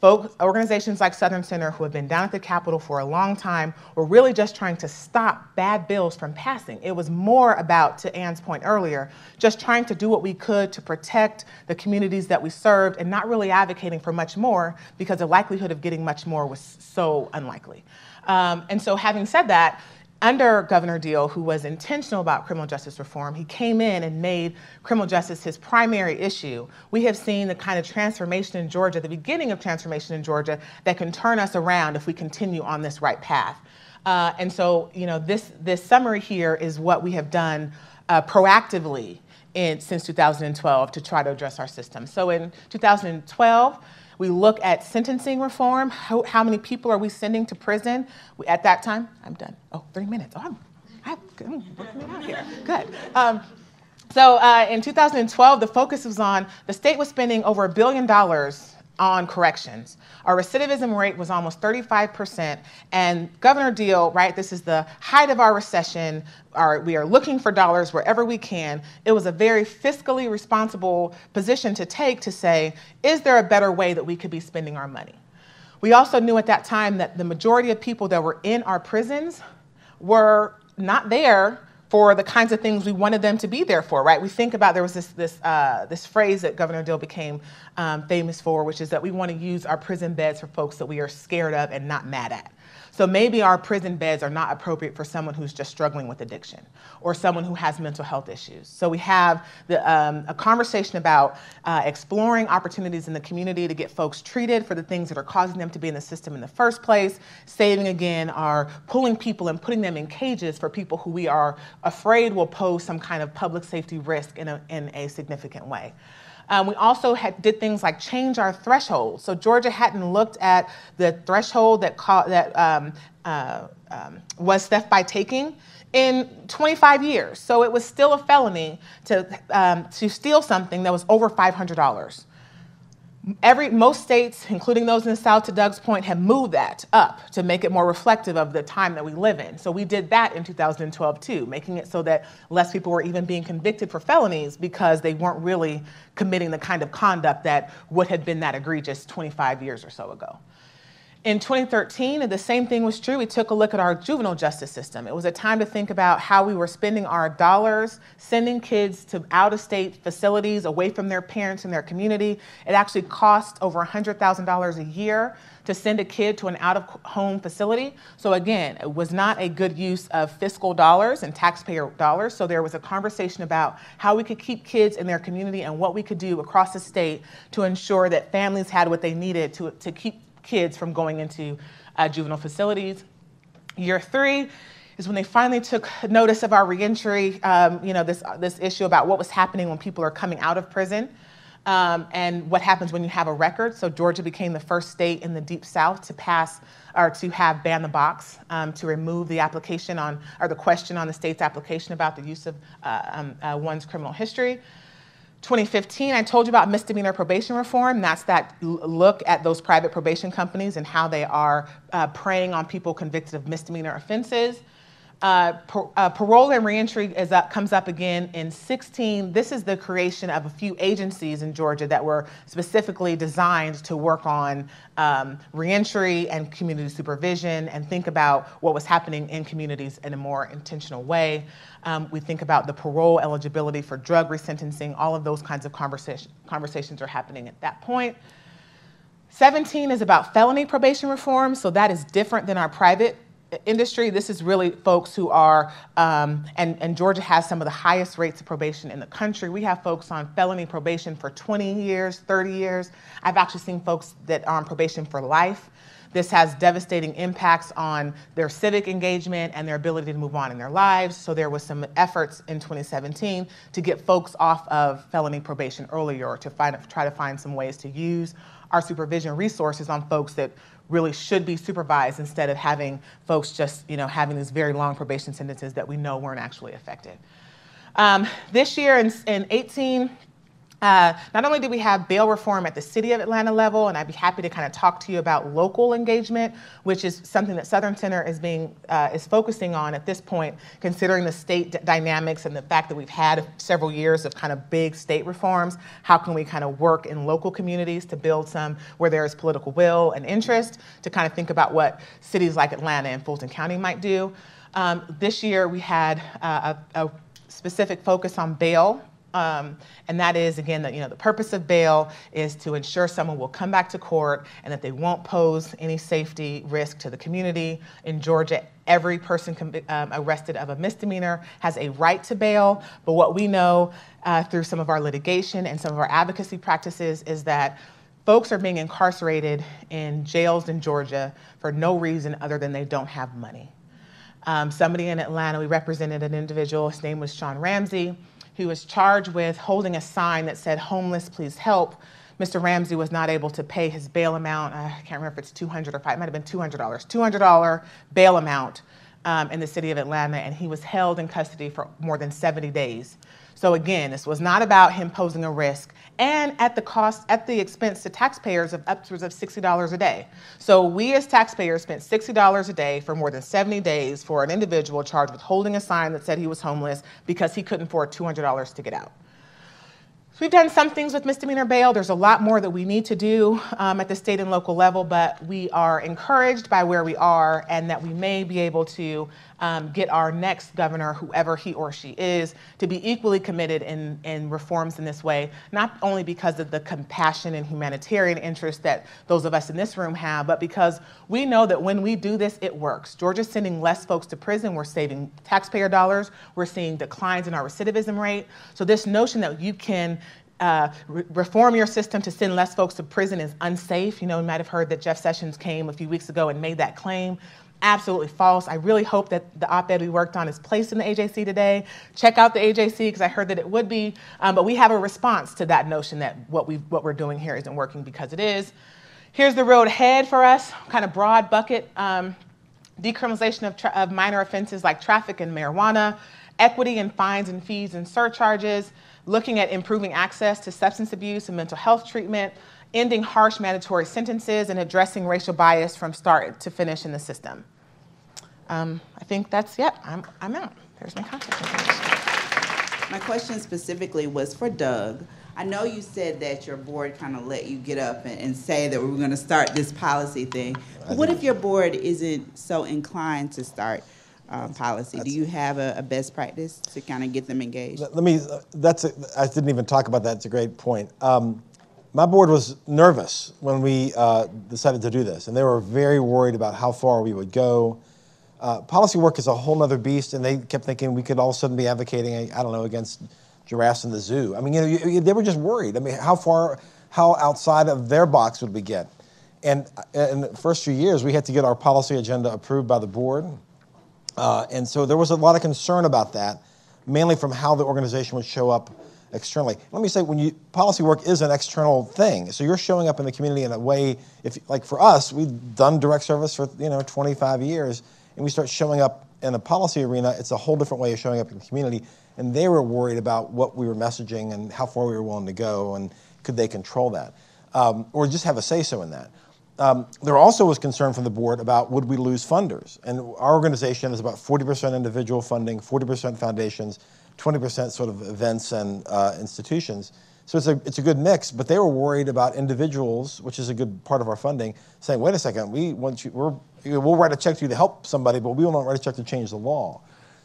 Folks, organizations like Southern Center, who have been down at the Capitol for a long time, were really just trying to stop bad bills from passing. It was more about, to Ann's point earlier, just trying to do what we could to protect the communities that we served and not really advocating for much more because the likelihood of getting much more was so unlikely. And so having said that, under Governor Deal, who was intentional about criminal justice reform, he came in and made criminal justice his primary issue. We have seen the kind of transformation in Georgia, the beginning of transformation in Georgia, that can turn us around if we continue on this right path. And so, you know, this summary here is what we have done proactively since 2012 to try to address our system. So in 2012, We look at sentencing reform. How many people are we sending to prison? At that time, I'm done. Oh, 3 minutes. Oh, I'm working it out here. Good. So in 2012, the focus was on the state was spending over $1 billion on corrections. Our recidivism rate was almost 35%, and Governor Deal, right, this is the height of our recession, we are looking for dollars wherever we can. It was a very fiscally responsible position to take to say, is there a better way that we could be spending our money? We also knew at that time that the majority of people that were in our prisons were not there for the kinds of things we wanted them to be there for, right? We think about, there was this phrase that Governor Deal became famous for, which is that we want to use our prison beds for folks that we are scared of and not mad at. So maybe our prison beds are not appropriate for someone who's just struggling with addiction or someone who has mental health issues. So we have a conversation about exploring opportunities in the community to get folks treated for the things that are causing them to be in the system in the first place, saving again our pulling people and putting them in cages for people who we are afraid will pose some kind of public safety risk in a significant way. We also did things like change our threshold. So Georgia hadn't looked at the threshold that was theft by taking in 25 years. So it was still a felony to steal something that was over $500. Most states, including those in the South, to Doug's point, have moved that up to make it more reflective of the time that we live in. So we did that in 2012 too, making it so that less people were even being convicted for felonies because they weren't really committing the kind of conduct that would have been that egregious 25 years or so ago. In 2013, the same thing was true. We took a look at our juvenile justice system. It was a time to think about how we were spending our dollars, sending kids to out-of-state facilities away from their parents and their community. It actually costs over $100,000 a year to send a kid to an out-of-home facility. So again, it was not a good use of fiscal dollars and taxpayer dollars. So there was a conversation about how we could keep kids in their community and what we could do across the state to ensure that families had what they needed to keep kids from going into juvenile facilities. Year three is when they finally took notice of our reentry, this issue about what was happening when people are coming out of prison and what happens when you have a record. So Georgia became the first state in the Deep South to pass or to have ban the box, to remove the application on, or the question on the state's application about the use of one's criminal history. 2015, I told you about misdemeanor probation reform. That's that look at those private probation companies and how they are preying on people convicted of misdemeanor offenses. Parole and reentry comes up again in 2016. This is the creation of a few agencies in Georgia that were specifically designed to work on reentry and community supervision and think about what was happening in communities in a more intentional way. We think about the parole eligibility for drug resentencing. All of those kinds of conversations are happening at that point. 2017 is about felony probation reform, so that is different than our private industry. This is really folks who are, and Georgia has some of the highest rates of probation in the country. We have folks on felony probation for 20 years, 30 years. I've actually seen folks that are on probation for life. This has devastating impacts on their civic engagement and their ability to move on in their lives. So there was some efforts in 2017 to get folks off of felony probation earlier or to try to find some ways to use our supervision resources on folks that really should be supervised instead of having folks just, having these very long probation sentences that we know weren't actually effective. This year in 2018, not only do we have bail reform at the City of Atlanta level, and I'd be happy to kind of talk to you about local engagement, which is something that Southern Center is focusing on at this point, considering the state dynamics and the fact that we've had several years of kind of big state reforms. How can we kind of work in local communities to build some where there is political will and interest to kind of think about what cities like Atlanta and Fulton County might do. This year we had a specific focus on bail. And that is, again, that the purpose of bail is to ensure someone will come back to court and that they won't pose any safety risk to the community. In Georgia, every person arrested of a misdemeanor has a right to bail. But what we know through some of our litigation and some of our advocacy practices is that folks are being incarcerated in jails in Georgia for no reason other than they don't have money. Somebody in Atlanta, we represented an individual, his name was Sean Ramsey, who was charged with holding a sign that said, "Homeless, please help," Mr. Ramsey was not able to pay his bail amount. I can't remember if it's $200 or $500, it might have been $200. $200 bail amount in the city of Atlanta, and he was held in custody for more than 70 days. So again, this was not about him posing a risk, and at the expense to taxpayers of upwards of $60 a day. So we as taxpayers spent $60 a day for more than 70 days for an individual charged with holding a sign that said he was homeless because he couldn't afford $200 to get out. So we've done some things with misdemeanor bail. There's a lot more that we need to do at the state and local level, but we are encouraged by where we are and that we may be able to get our next governor, whoever he or she is, to be equally committed in reforms in this way, not only because of the compassion and humanitarian interest that those of us in this room have, but because we know that when we do this, it works. Georgia's sending less folks to prison. We're saving taxpayer dollars. We're seeing declines in our recidivism rate. So this notion that you can reform your system to send less folks to prison is unsafe. You know, you might have heard that Jeff Sessions came a few weeks ago and made that claim. Absolutely false. I really hope that the op-ed we worked on is placed in the AJC today. Check out the AJC because I heard that it would be, but we have a response to that notion that what we're doing here isn't working because it is. Here's the road ahead for us, kind of broad bucket. Decriminalization of minor offenses like traffic and marijuana, equity in fines and fees and surcharges, looking at improving access to substance abuse and mental health treatment, ending harsh mandatory sentences, and addressing racial bias from start to finish in the system. I think that's, yep, I'm out. There's my contact information. My question specifically was for Doug. I know you said that your board kind of let you get up and say that we were going to start this policy thing. What if your board isn't so inclined to start policy? Do you have a best practice to kind of get them engaged? I didn't even talk about that. It's a great point. My board was nervous when we decided to do this, and they were very worried about how far we would go. Policy work is a whole other beast, and they kept thinking we could all of a sudden be advocating, I don't know, against giraffes in the zoo. I mean, you know, they were just worried. I mean, how outside of their box would we get? And in the first few years, we had to get our policy agenda approved by the board, and so there was a lot of concern about that, mainly from how the organization would show up externally. Let me say, policy work is an external thing. So you're showing up in the community in a way, like for us, we've done direct service for 25 years, and we start showing up in the policy arena, it's a whole different way of showing up in the community. And they were worried about what we were messaging and how far we were willing to go, and could they control that? Or just have a say-so in that. There also was concern from the board about would we lose funders? And our organization is about 40% individual funding, 40% foundations, 20% sort of events and institutions. So it's a good mix, but they were worried about individuals, which is a good part of our funding, saying, wait a second, we'll write a check to you to help somebody, but we will not write a check to change the law.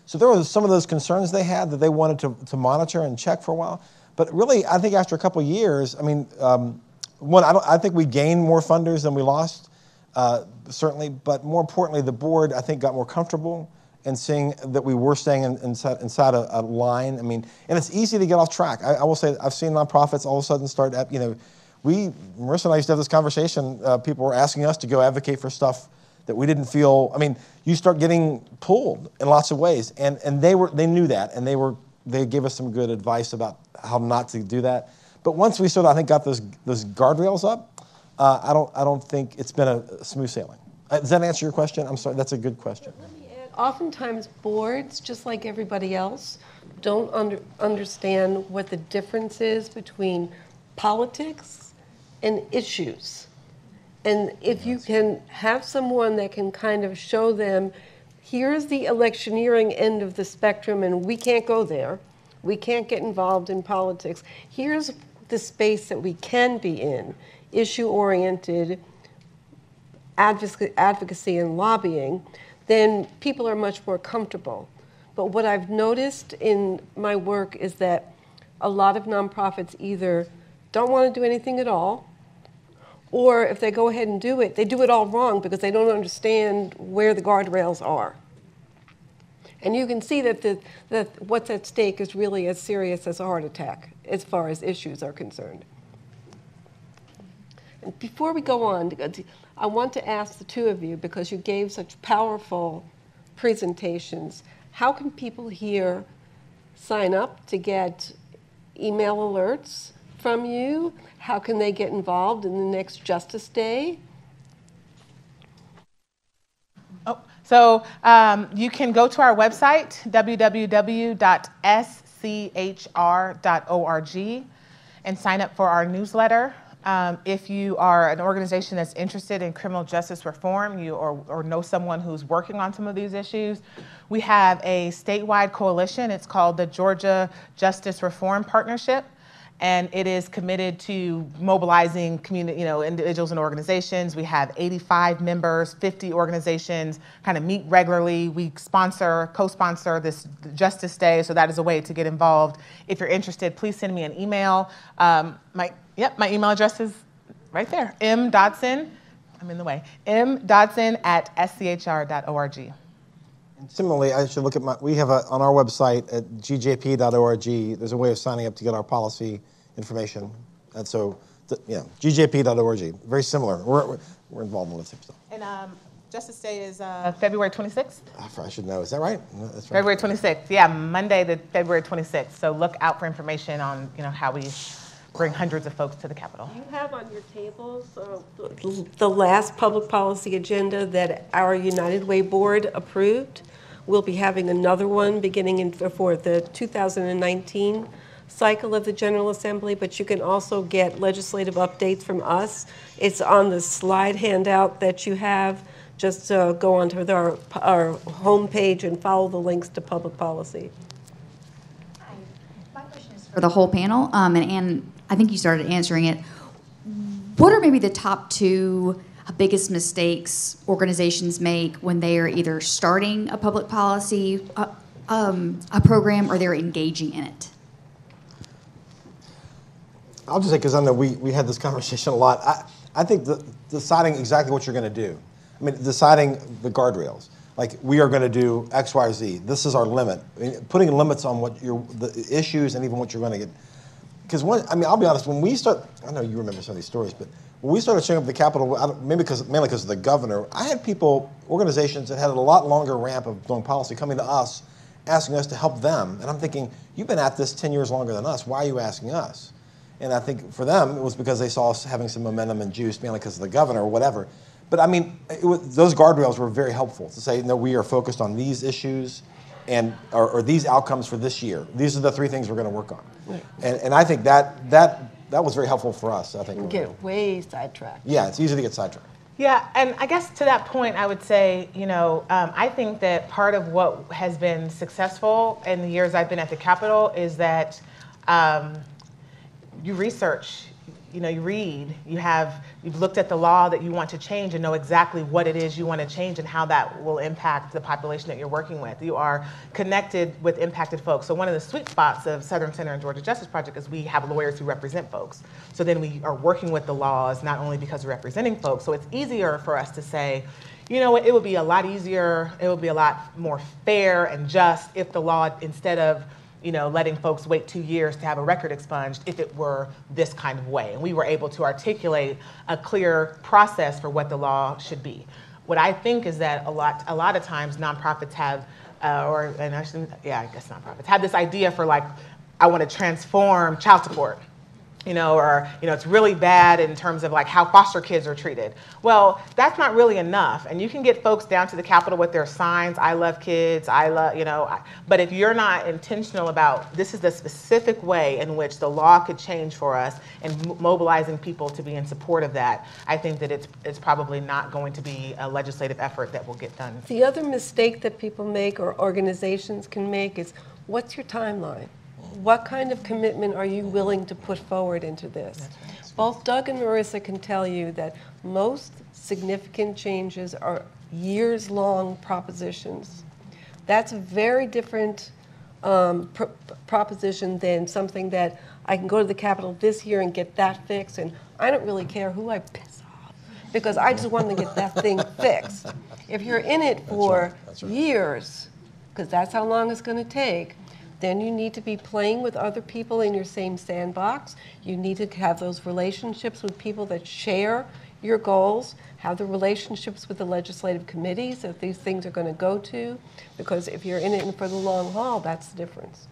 So there were some of those concerns they had that they wanted to monitor and check for a while. But really, I think after a couple of years, I mean, I think we gained more funders than we lost, certainly, but more importantly, the board, I think, got more comfortable and seeing that we were staying inside a line. I mean, and it's easy to get off track. I will say I've seen nonprofits all of a sudden start, Marissa and I used to have this conversation. People were asking us to go advocate for stuff that we didn't feel. I mean, you start getting pulled in lots of ways, and they knew that, and they gave us some good advice about how not to do that. But once we sort of, I think, got those guardrails up, I don't think it's been a smooth sailing. Does that answer your question? I'm sorry, that's a good question. Oftentimes boards, just like everybody else, don't understand what the difference is between politics and issues. And if you can have someone that can kind of show them, here's the electioneering end of the spectrum and we can't go there, we can't get involved in politics, here's the space that we can be in, issue-oriented advocacy and lobbying, then people are much more comfortable. But what I've noticed in my work is that a lot of nonprofits either don't want to do anything at all, or if they go ahead and do it, they do it all wrong because they don't understand where the guardrails are. And you can see that what's at stake is really as serious as a heart attack as far as issues are concerned. And before we go on, I want to ask the two of you, because you gave such powerful presentations, how can people here sign up to get email alerts from you? How can they get involved in the next Justice Day? Oh, so you can go to our website, www.schr.org, and sign up for our newsletter. If you are an organization that's interested in criminal justice reform, or know someone who's working on some of these issues, we have a statewide coalition. It's called the Georgia Justice Reform Partnership, and it is committed to mobilizing community, individuals and organizations. We have 85 members, 50 organizations, kind of meet regularly. We sponsor, co-sponsor this Justice Day, so that is a way to get involved. If you're interested, please send me an email. My email address is right there, mdodson@schr.org. And similarly, I should look at my, we have a, on our website at gjp.org, there's a way of signing up to get our policy information. And so, gjp.org, very similar. We're involved in all that type of stuff. And Justice Day is February 26th. I should know, is that right? That's right. February 26th, yeah, Monday to February 26th. So look out for information on how we bring hundreds of folks to the Capitol. You have on your tables the last public policy agenda that our United Way board approved. We'll be having another one beginning for the 2019 cycle of the General Assembly, but you can also get legislative updates from us. It's on the slide handout that you have. Just go onto our homepage and follow the links to public policy. Hi, my question is for the whole panel, and I think you started answering it. What are maybe the top two biggest mistakes organizations make when they are either starting a public policy a program or they're engaging in it? I'll just say, because I know we had this conversation a lot. I think deciding exactly what you're going to do. I mean, deciding the guardrails. Like, we are going to do X, Y, or Z. This is our limit. I mean, putting limits on what the issues and even what you're going to get. Because I'll be honest. When we start, I know you remember some of these stories, but when we started showing up at the Capitol, mainly because of the governor, I had organizations that had a lot longer ramp of doing policy coming to us, asking us to help them. And I'm thinking, you've been at this 10 years longer than us. Why are you asking us? And I think for them, it was because they saw us having some momentum and juice, mainly because of the governor or whatever. But I mean, those guardrails were very helpful to say, no, we are focused on these issues, and or these outcomes for this year. These are the three things we're going to work on. Right. And I think that was very helpful for us. I think you get way sidetracked. Yeah, it's easy to get sidetracked. Yeah, and I guess to that point, I would say, I think that part of what has been successful in the years I've been at the Capitol is that you research. You read, you've looked at the law that you want to change and know exactly what it is you want to change and how that will impact the population that you're working with. You are connected with impacted folks. So one of the sweet spots of Southern Center and Georgia Justice Project is we have lawyers who represent folks. So then we are working with the laws, not only because we're representing folks. So it's easier for us to say, it would be a lot easier, it would be a lot more fair and just if the law, instead of letting folks wait 2 years to have a record expunged, if it were this kind of way. And we were able to articulate a clear process for what the law should be. What I think is that a lot of times nonprofits have, I guess nonprofits have this idea for I want to transform child support. It's really bad in terms of how foster kids are treated. Well, that's not really enough. And you can get folks down to the Capitol with their signs, I love kids, but if you're not intentional about this is the specific way in which the law could change for us and mobilizing people to be in support of that, I think that it's probably not going to be a legislative effort that will get done. The other mistake that people make or organizations can make is, what's your timeline? What kind of commitment are you willing to put forward into this? Right. Both Doug and Marissa can tell you that most significant changes are years-long propositions. That's a very different proposition than something that I can go to the Capitol this year and get that fixed, and I don't really care who I piss off because I just want to get that thing fixed. If you're in it for years, because that's how long it's going to take, then you need to be playing with other people in your same sandbox. You need to have those relationships with people that share your goals, have the relationships with the legislative committees that these things are going to go to, because if you're in it for the long haul, that's the difference.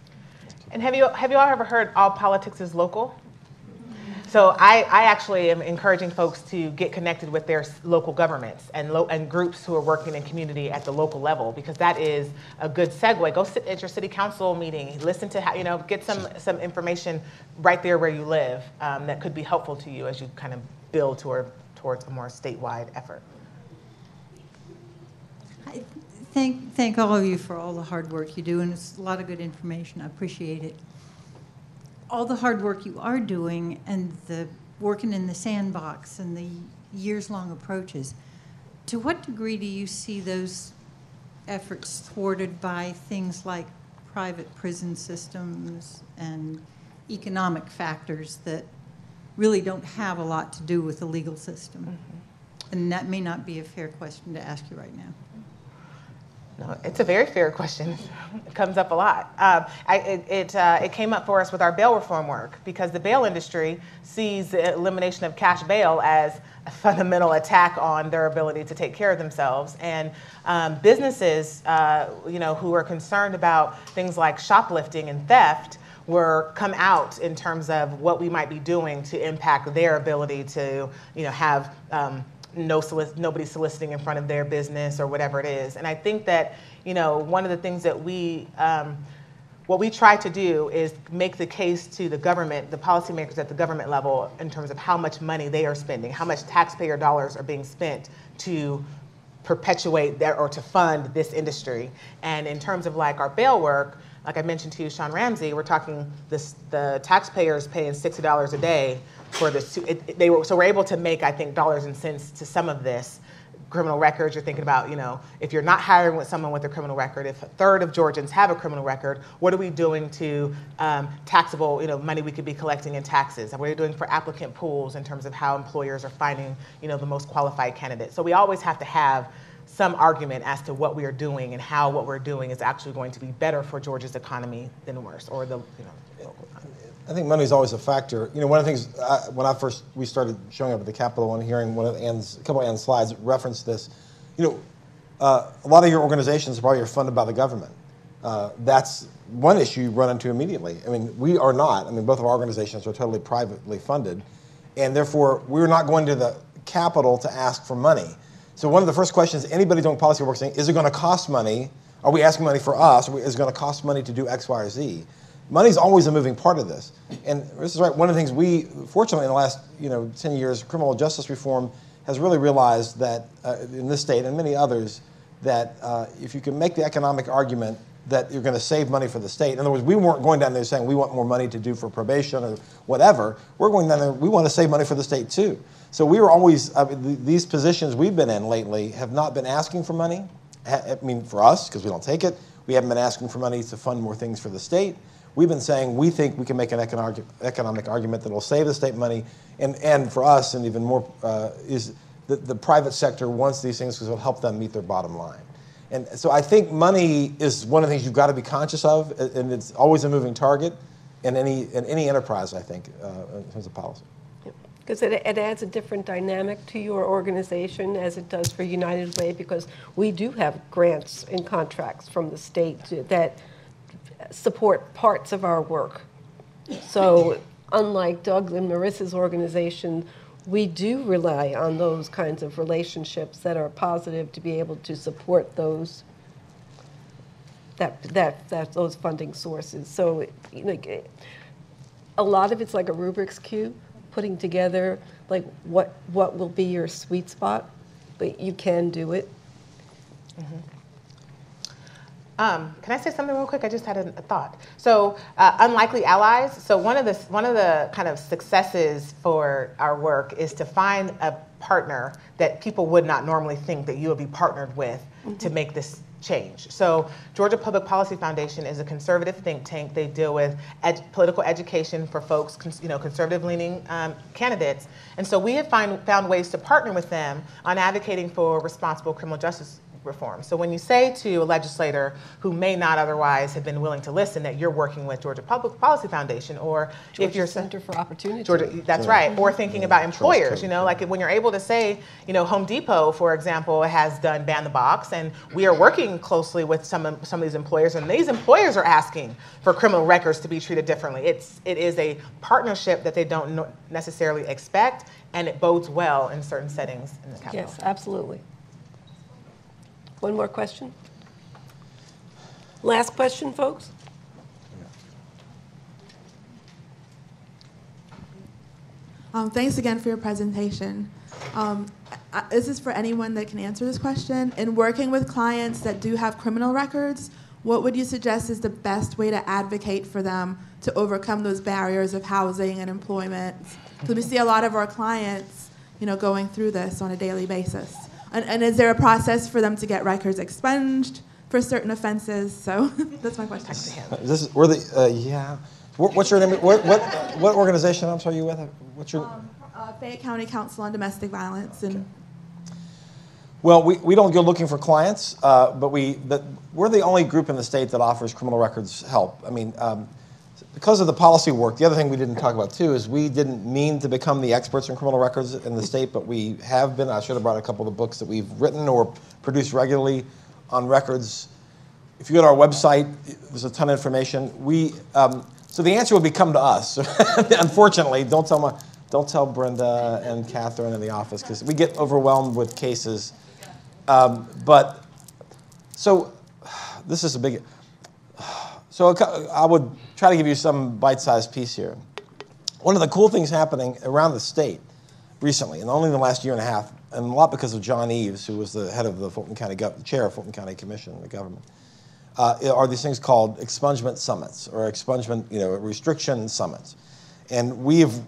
And have you all ever heard all politics is local? So I actually am encouraging folks to get connected with their local governments and groups who are working in community at the local level, because that is a good segue. Go sit at your city council meeting, listen to how, you know, get some information right there where you live that could be helpful to you as you kind of build towards a more statewide effort. I thank all of you for all the hard work you do, and it's a lot of good information. I appreciate it. All the hard work you are doing and the working in the sandbox and the years-long approaches, to what degree do you see those efforts thwarted by things like private prison systems and economic factors that really don't have a lot to do with the legal system? Mm-hmm. And that may not be a fair question to ask you right now. No, it's a very fair question. It comes up a lot. It came up for us with our bail reform work, because the bail industry sees the elimination of cash bail as a fundamental attack on their ability to take care of themselves. And businesses you know, who are concerned about things like shoplifting and theft were come out in terms of what we might be doing to impact their ability to, you know, have nobody soliciting in front of their business or whatever it is. And I think that, you know, one of the things that we, what we try to do is make the case to the government, the policymakers at the government level, in terms of how much money they are spending, how much taxpayer dollars are being spent to perpetuate that or to fund this industry. And in terms of like our bail work, like I mentioned to you, Sean Ramsey, we're talking this, the taxpayers paying $60 a day for this. So we're able to make, I think, dollars and cents to some of this. Criminal records, you're thinking about, you know, if you're not hiring with someone with a criminal record, if a third of Georgians have a criminal record, what are we doing to taxable, you know, money we could be collecting in taxes? What are we doing for applicant pools in terms of how employers are finding, you know, the most qualified candidates? So we always have to have some argument as to what we are doing and how what we're doing is actually going to be better for Georgia's economy than worse, or the, you know, local economy. I think money is always a factor. You know, one of the things when we started showing up at the Capitol and hearing one of Ann's, a couple of Ann's slides referenced this. You know, a lot of your organizations probably are funded by the government. That's one issue you run into immediately. I mean, we are not. I mean, both of our organizations are totally privately funded, and therefore we're not going to the Capitol to ask for money. So one of the first questions anybody doing policy work is saying, is it going to cost money? Are we asking money for us? Is it going to cost money to do X, Y, or Z? Money's always a moving part of this. And this is right. One of the things we, fortunately, in the last 10 years, criminal justice reform has really realized that in this state and many others, that if you can make the economic argument that you're going to save money for the state. In other words, we weren't going down there saying we want more money to do for probation or whatever. We're going down there, we want to save money for the state too. So we were always, these positions we've been in lately have not been asking for money. I mean, for us, because we don't take it. We haven't been asking for money to fund more things for the state. We've been saying we think we can make an economic argument that will save the state money. And for us, and even more, is that the private sector wants these things because it will help them meet their bottom line. And so I think money is one of the things you've got to be conscious of, and it's always a moving target in any enterprise, I think, in terms of policy. Because it adds a different dynamic to your organization as it does for United Way, because we do have grants and contracts from the state that support parts of our work. So unlike Doug and Marissa's organization, we do rely on those kinds of relationships that are positive to be able to support those those funding sources. So a lot of it's like a Rubik's Cube, putting together like what will be your sweet spot, but you can do it. Mm-hmm. Can I say something real quick? I just had a thought. So unlikely allies. So one of the kind of successes for our work is to find a partner that people would not normally think that you would be partnered with, mm-hmm, to make this change. So Georgia Public Policy Foundation is a conservative think tank. They deal with political education for folks, conservative-leaning candidates. And so we have found ways to partner with them on advocating for responsible criminal justice reform. So when you say to a legislator who may not otherwise have been willing to listen that you're working with Georgia Public Policy Foundation, or Georgia if you're Center for Opportunity, Georgia, that's right, or thinking about employers, you know, like when you're able to say, you know, Home Depot, for example, has done Ban the Box, and we are working closely with some of these employers, and these employers are asking for criminal records to be treated differently. It is a partnership that they don't necessarily expect, and it bodes well in certain settings in the capital. Yes, absolutely. One more question. Last question, folks. Thanks again for your presentation. This is for anyone that can answer this question. In working with clients that do have criminal records, what would you suggest is the best way to advocate for them to overcome those barriers of housing and employment? Because we see a lot of our clients, you know, going through this on a daily basis. And is there a process for them to get records expunged for certain offenses? So that's my question. What's your name? What organization? I'm sorry, you with? What's your? Fayette County Council on Domestic Violence and. Okay. Well, we don't go looking for clients, but we're the only group in the state that offers criminal records help. I mean, because of the policy work, the other thing we didn't talk about too is we didn't mean to become the experts in criminal records in the state, but we have been. I should have brought a couple of the books that we've written or produced regularly on records. If you go to our website, there's a ton of information. So the answer would be come to us. Unfortunately, don't tell Brenda and Catherine in the office because we get overwhelmed with cases. This is a big. So I would try to give you some bite-sized piece here. One of the cool things happening around the state recently, and only in the last year and a half, and a lot because of John Eves, who was the head of the Fulton County, chair of Fulton County Commission, the government, are these things called expungement summits or expungement, restriction summits. And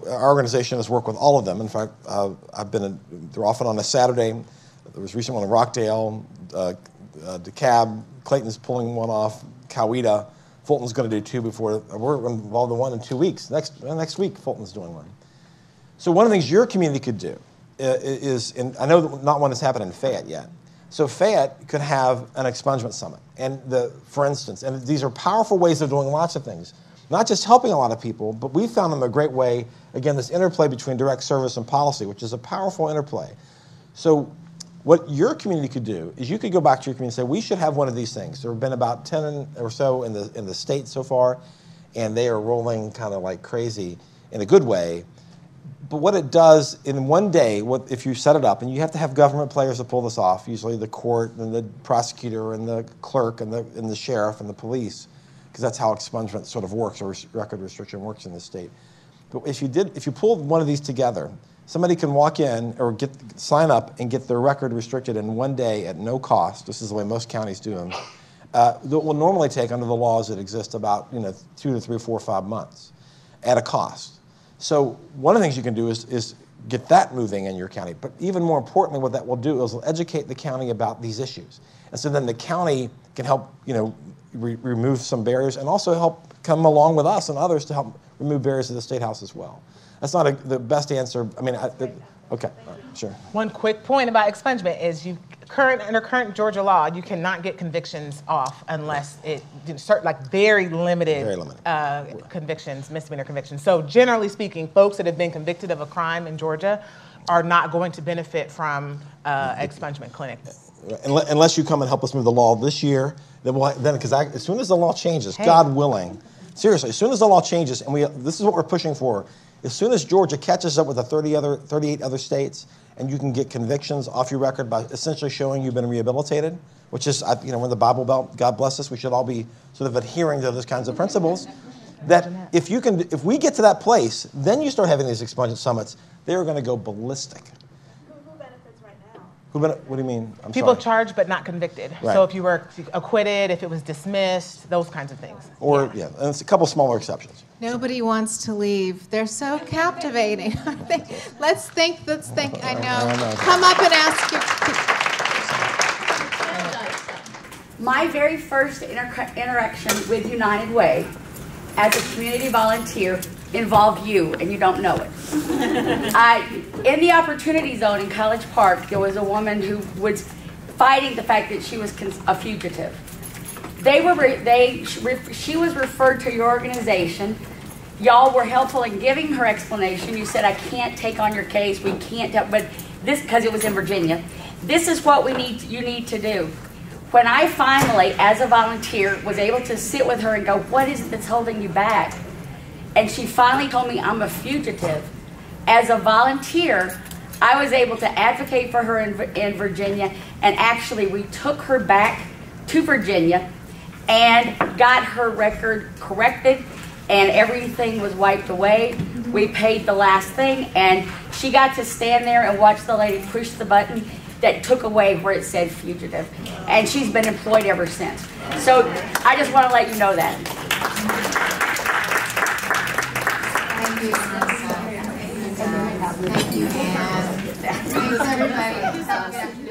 our organization has worked with all of them. In fact, they're often on a Saturday. There was a recent one in Rockdale, DeKalb, Clayton's pulling one off, Coweta. Fulton's going to do two we're involved in one in 2 weeks. Next week, Fulton's doing one. So one of the things your community could do is, and I know that not one has happened in Fayette yet, so Fayette could have an expungement summit. And for instance, and these are powerful ways of doing lots of things, not just helping a lot of people, but we found them a great way, again, this interplay between direct service and policy, which is a powerful interplay. So what your community could do is you could go back to your community and say, we should have one of these things. There have been about 10 or so in the state so far, and they are rolling kind of like crazy in a good way. But what it does in one day, if you set it up, and you have to have government players to pull this off, usually the court and the prosecutor and the clerk and the sheriff and the police, because that's how expungement sort of works or record restriction works in the state. But if you pulled one of these together, somebody can walk in or sign up and get their record restricted in one day at no cost. This is the way most counties do them. That will normally take under the laws that exist about 2 to 3, 4, 5 months at a cost. So one of the things you can do is get that moving in your county. But even more importantly, what that will do is educate the county about these issues. And so then the county can help remove some barriers and also help come along with us and others to help remove barriers to the State House as well. That's not the best answer. I mean, okay, all right, sure. One quick point about expungement is under current Georgia law, you cannot get convictions off unless very limited. Convictions, misdemeanor convictions. So generally speaking, folks that have been convicted of a crime in Georgia are not going to benefit from expungement clinics. Unless you come and help us move the law this year, because as soon as the law changes, God willing, seriously, as soon as the law changes, and this is what we're pushing for. As soon as Georgia catches up with the 38 other states, and you can get convictions off your record by essentially showing you've been rehabilitated, which is, we're in the Bible Belt, God bless us, we should all be sort of adhering to those kinds of principles, that if we get to that place, then you start having these expungement summits, they're going to go ballistic. Who benefits right now? What do you mean? People charged but not convicted. Right. So if you were acquitted, if it was dismissed, those kinds of things. Or, and it's a couple smaller exceptions. Nobody wants to leave. They're so captivating. Let's think. I know. Come up and ask. My very first interaction with United Way as a community volunteer involved you, and you don't know it. In the Opportunity Zone in College Park, there was a woman who would fighting the fact that she was a fugitive. She was referred to your organization. Y'all were helpful in giving her explanation. You said, I can't take on your case. We can't, but this, because it was in Virginia. This is what we need. You need to do. When I finally, as a volunteer, was able to sit with her and go, what is it that's holding you back? And she finally told me, I'm a fugitive. As a volunteer, I was able to advocate for her in Virginia, and actually we took her back to Virginia and got her record corrected, and everything was wiped away. We paid the last thing, and she got to stand there and watch the lady push the button that took away where it said fugitive. And she's been employed ever since. So I just want to let you know that. Thank you. Thank you. Thank you. Thanks, everybody.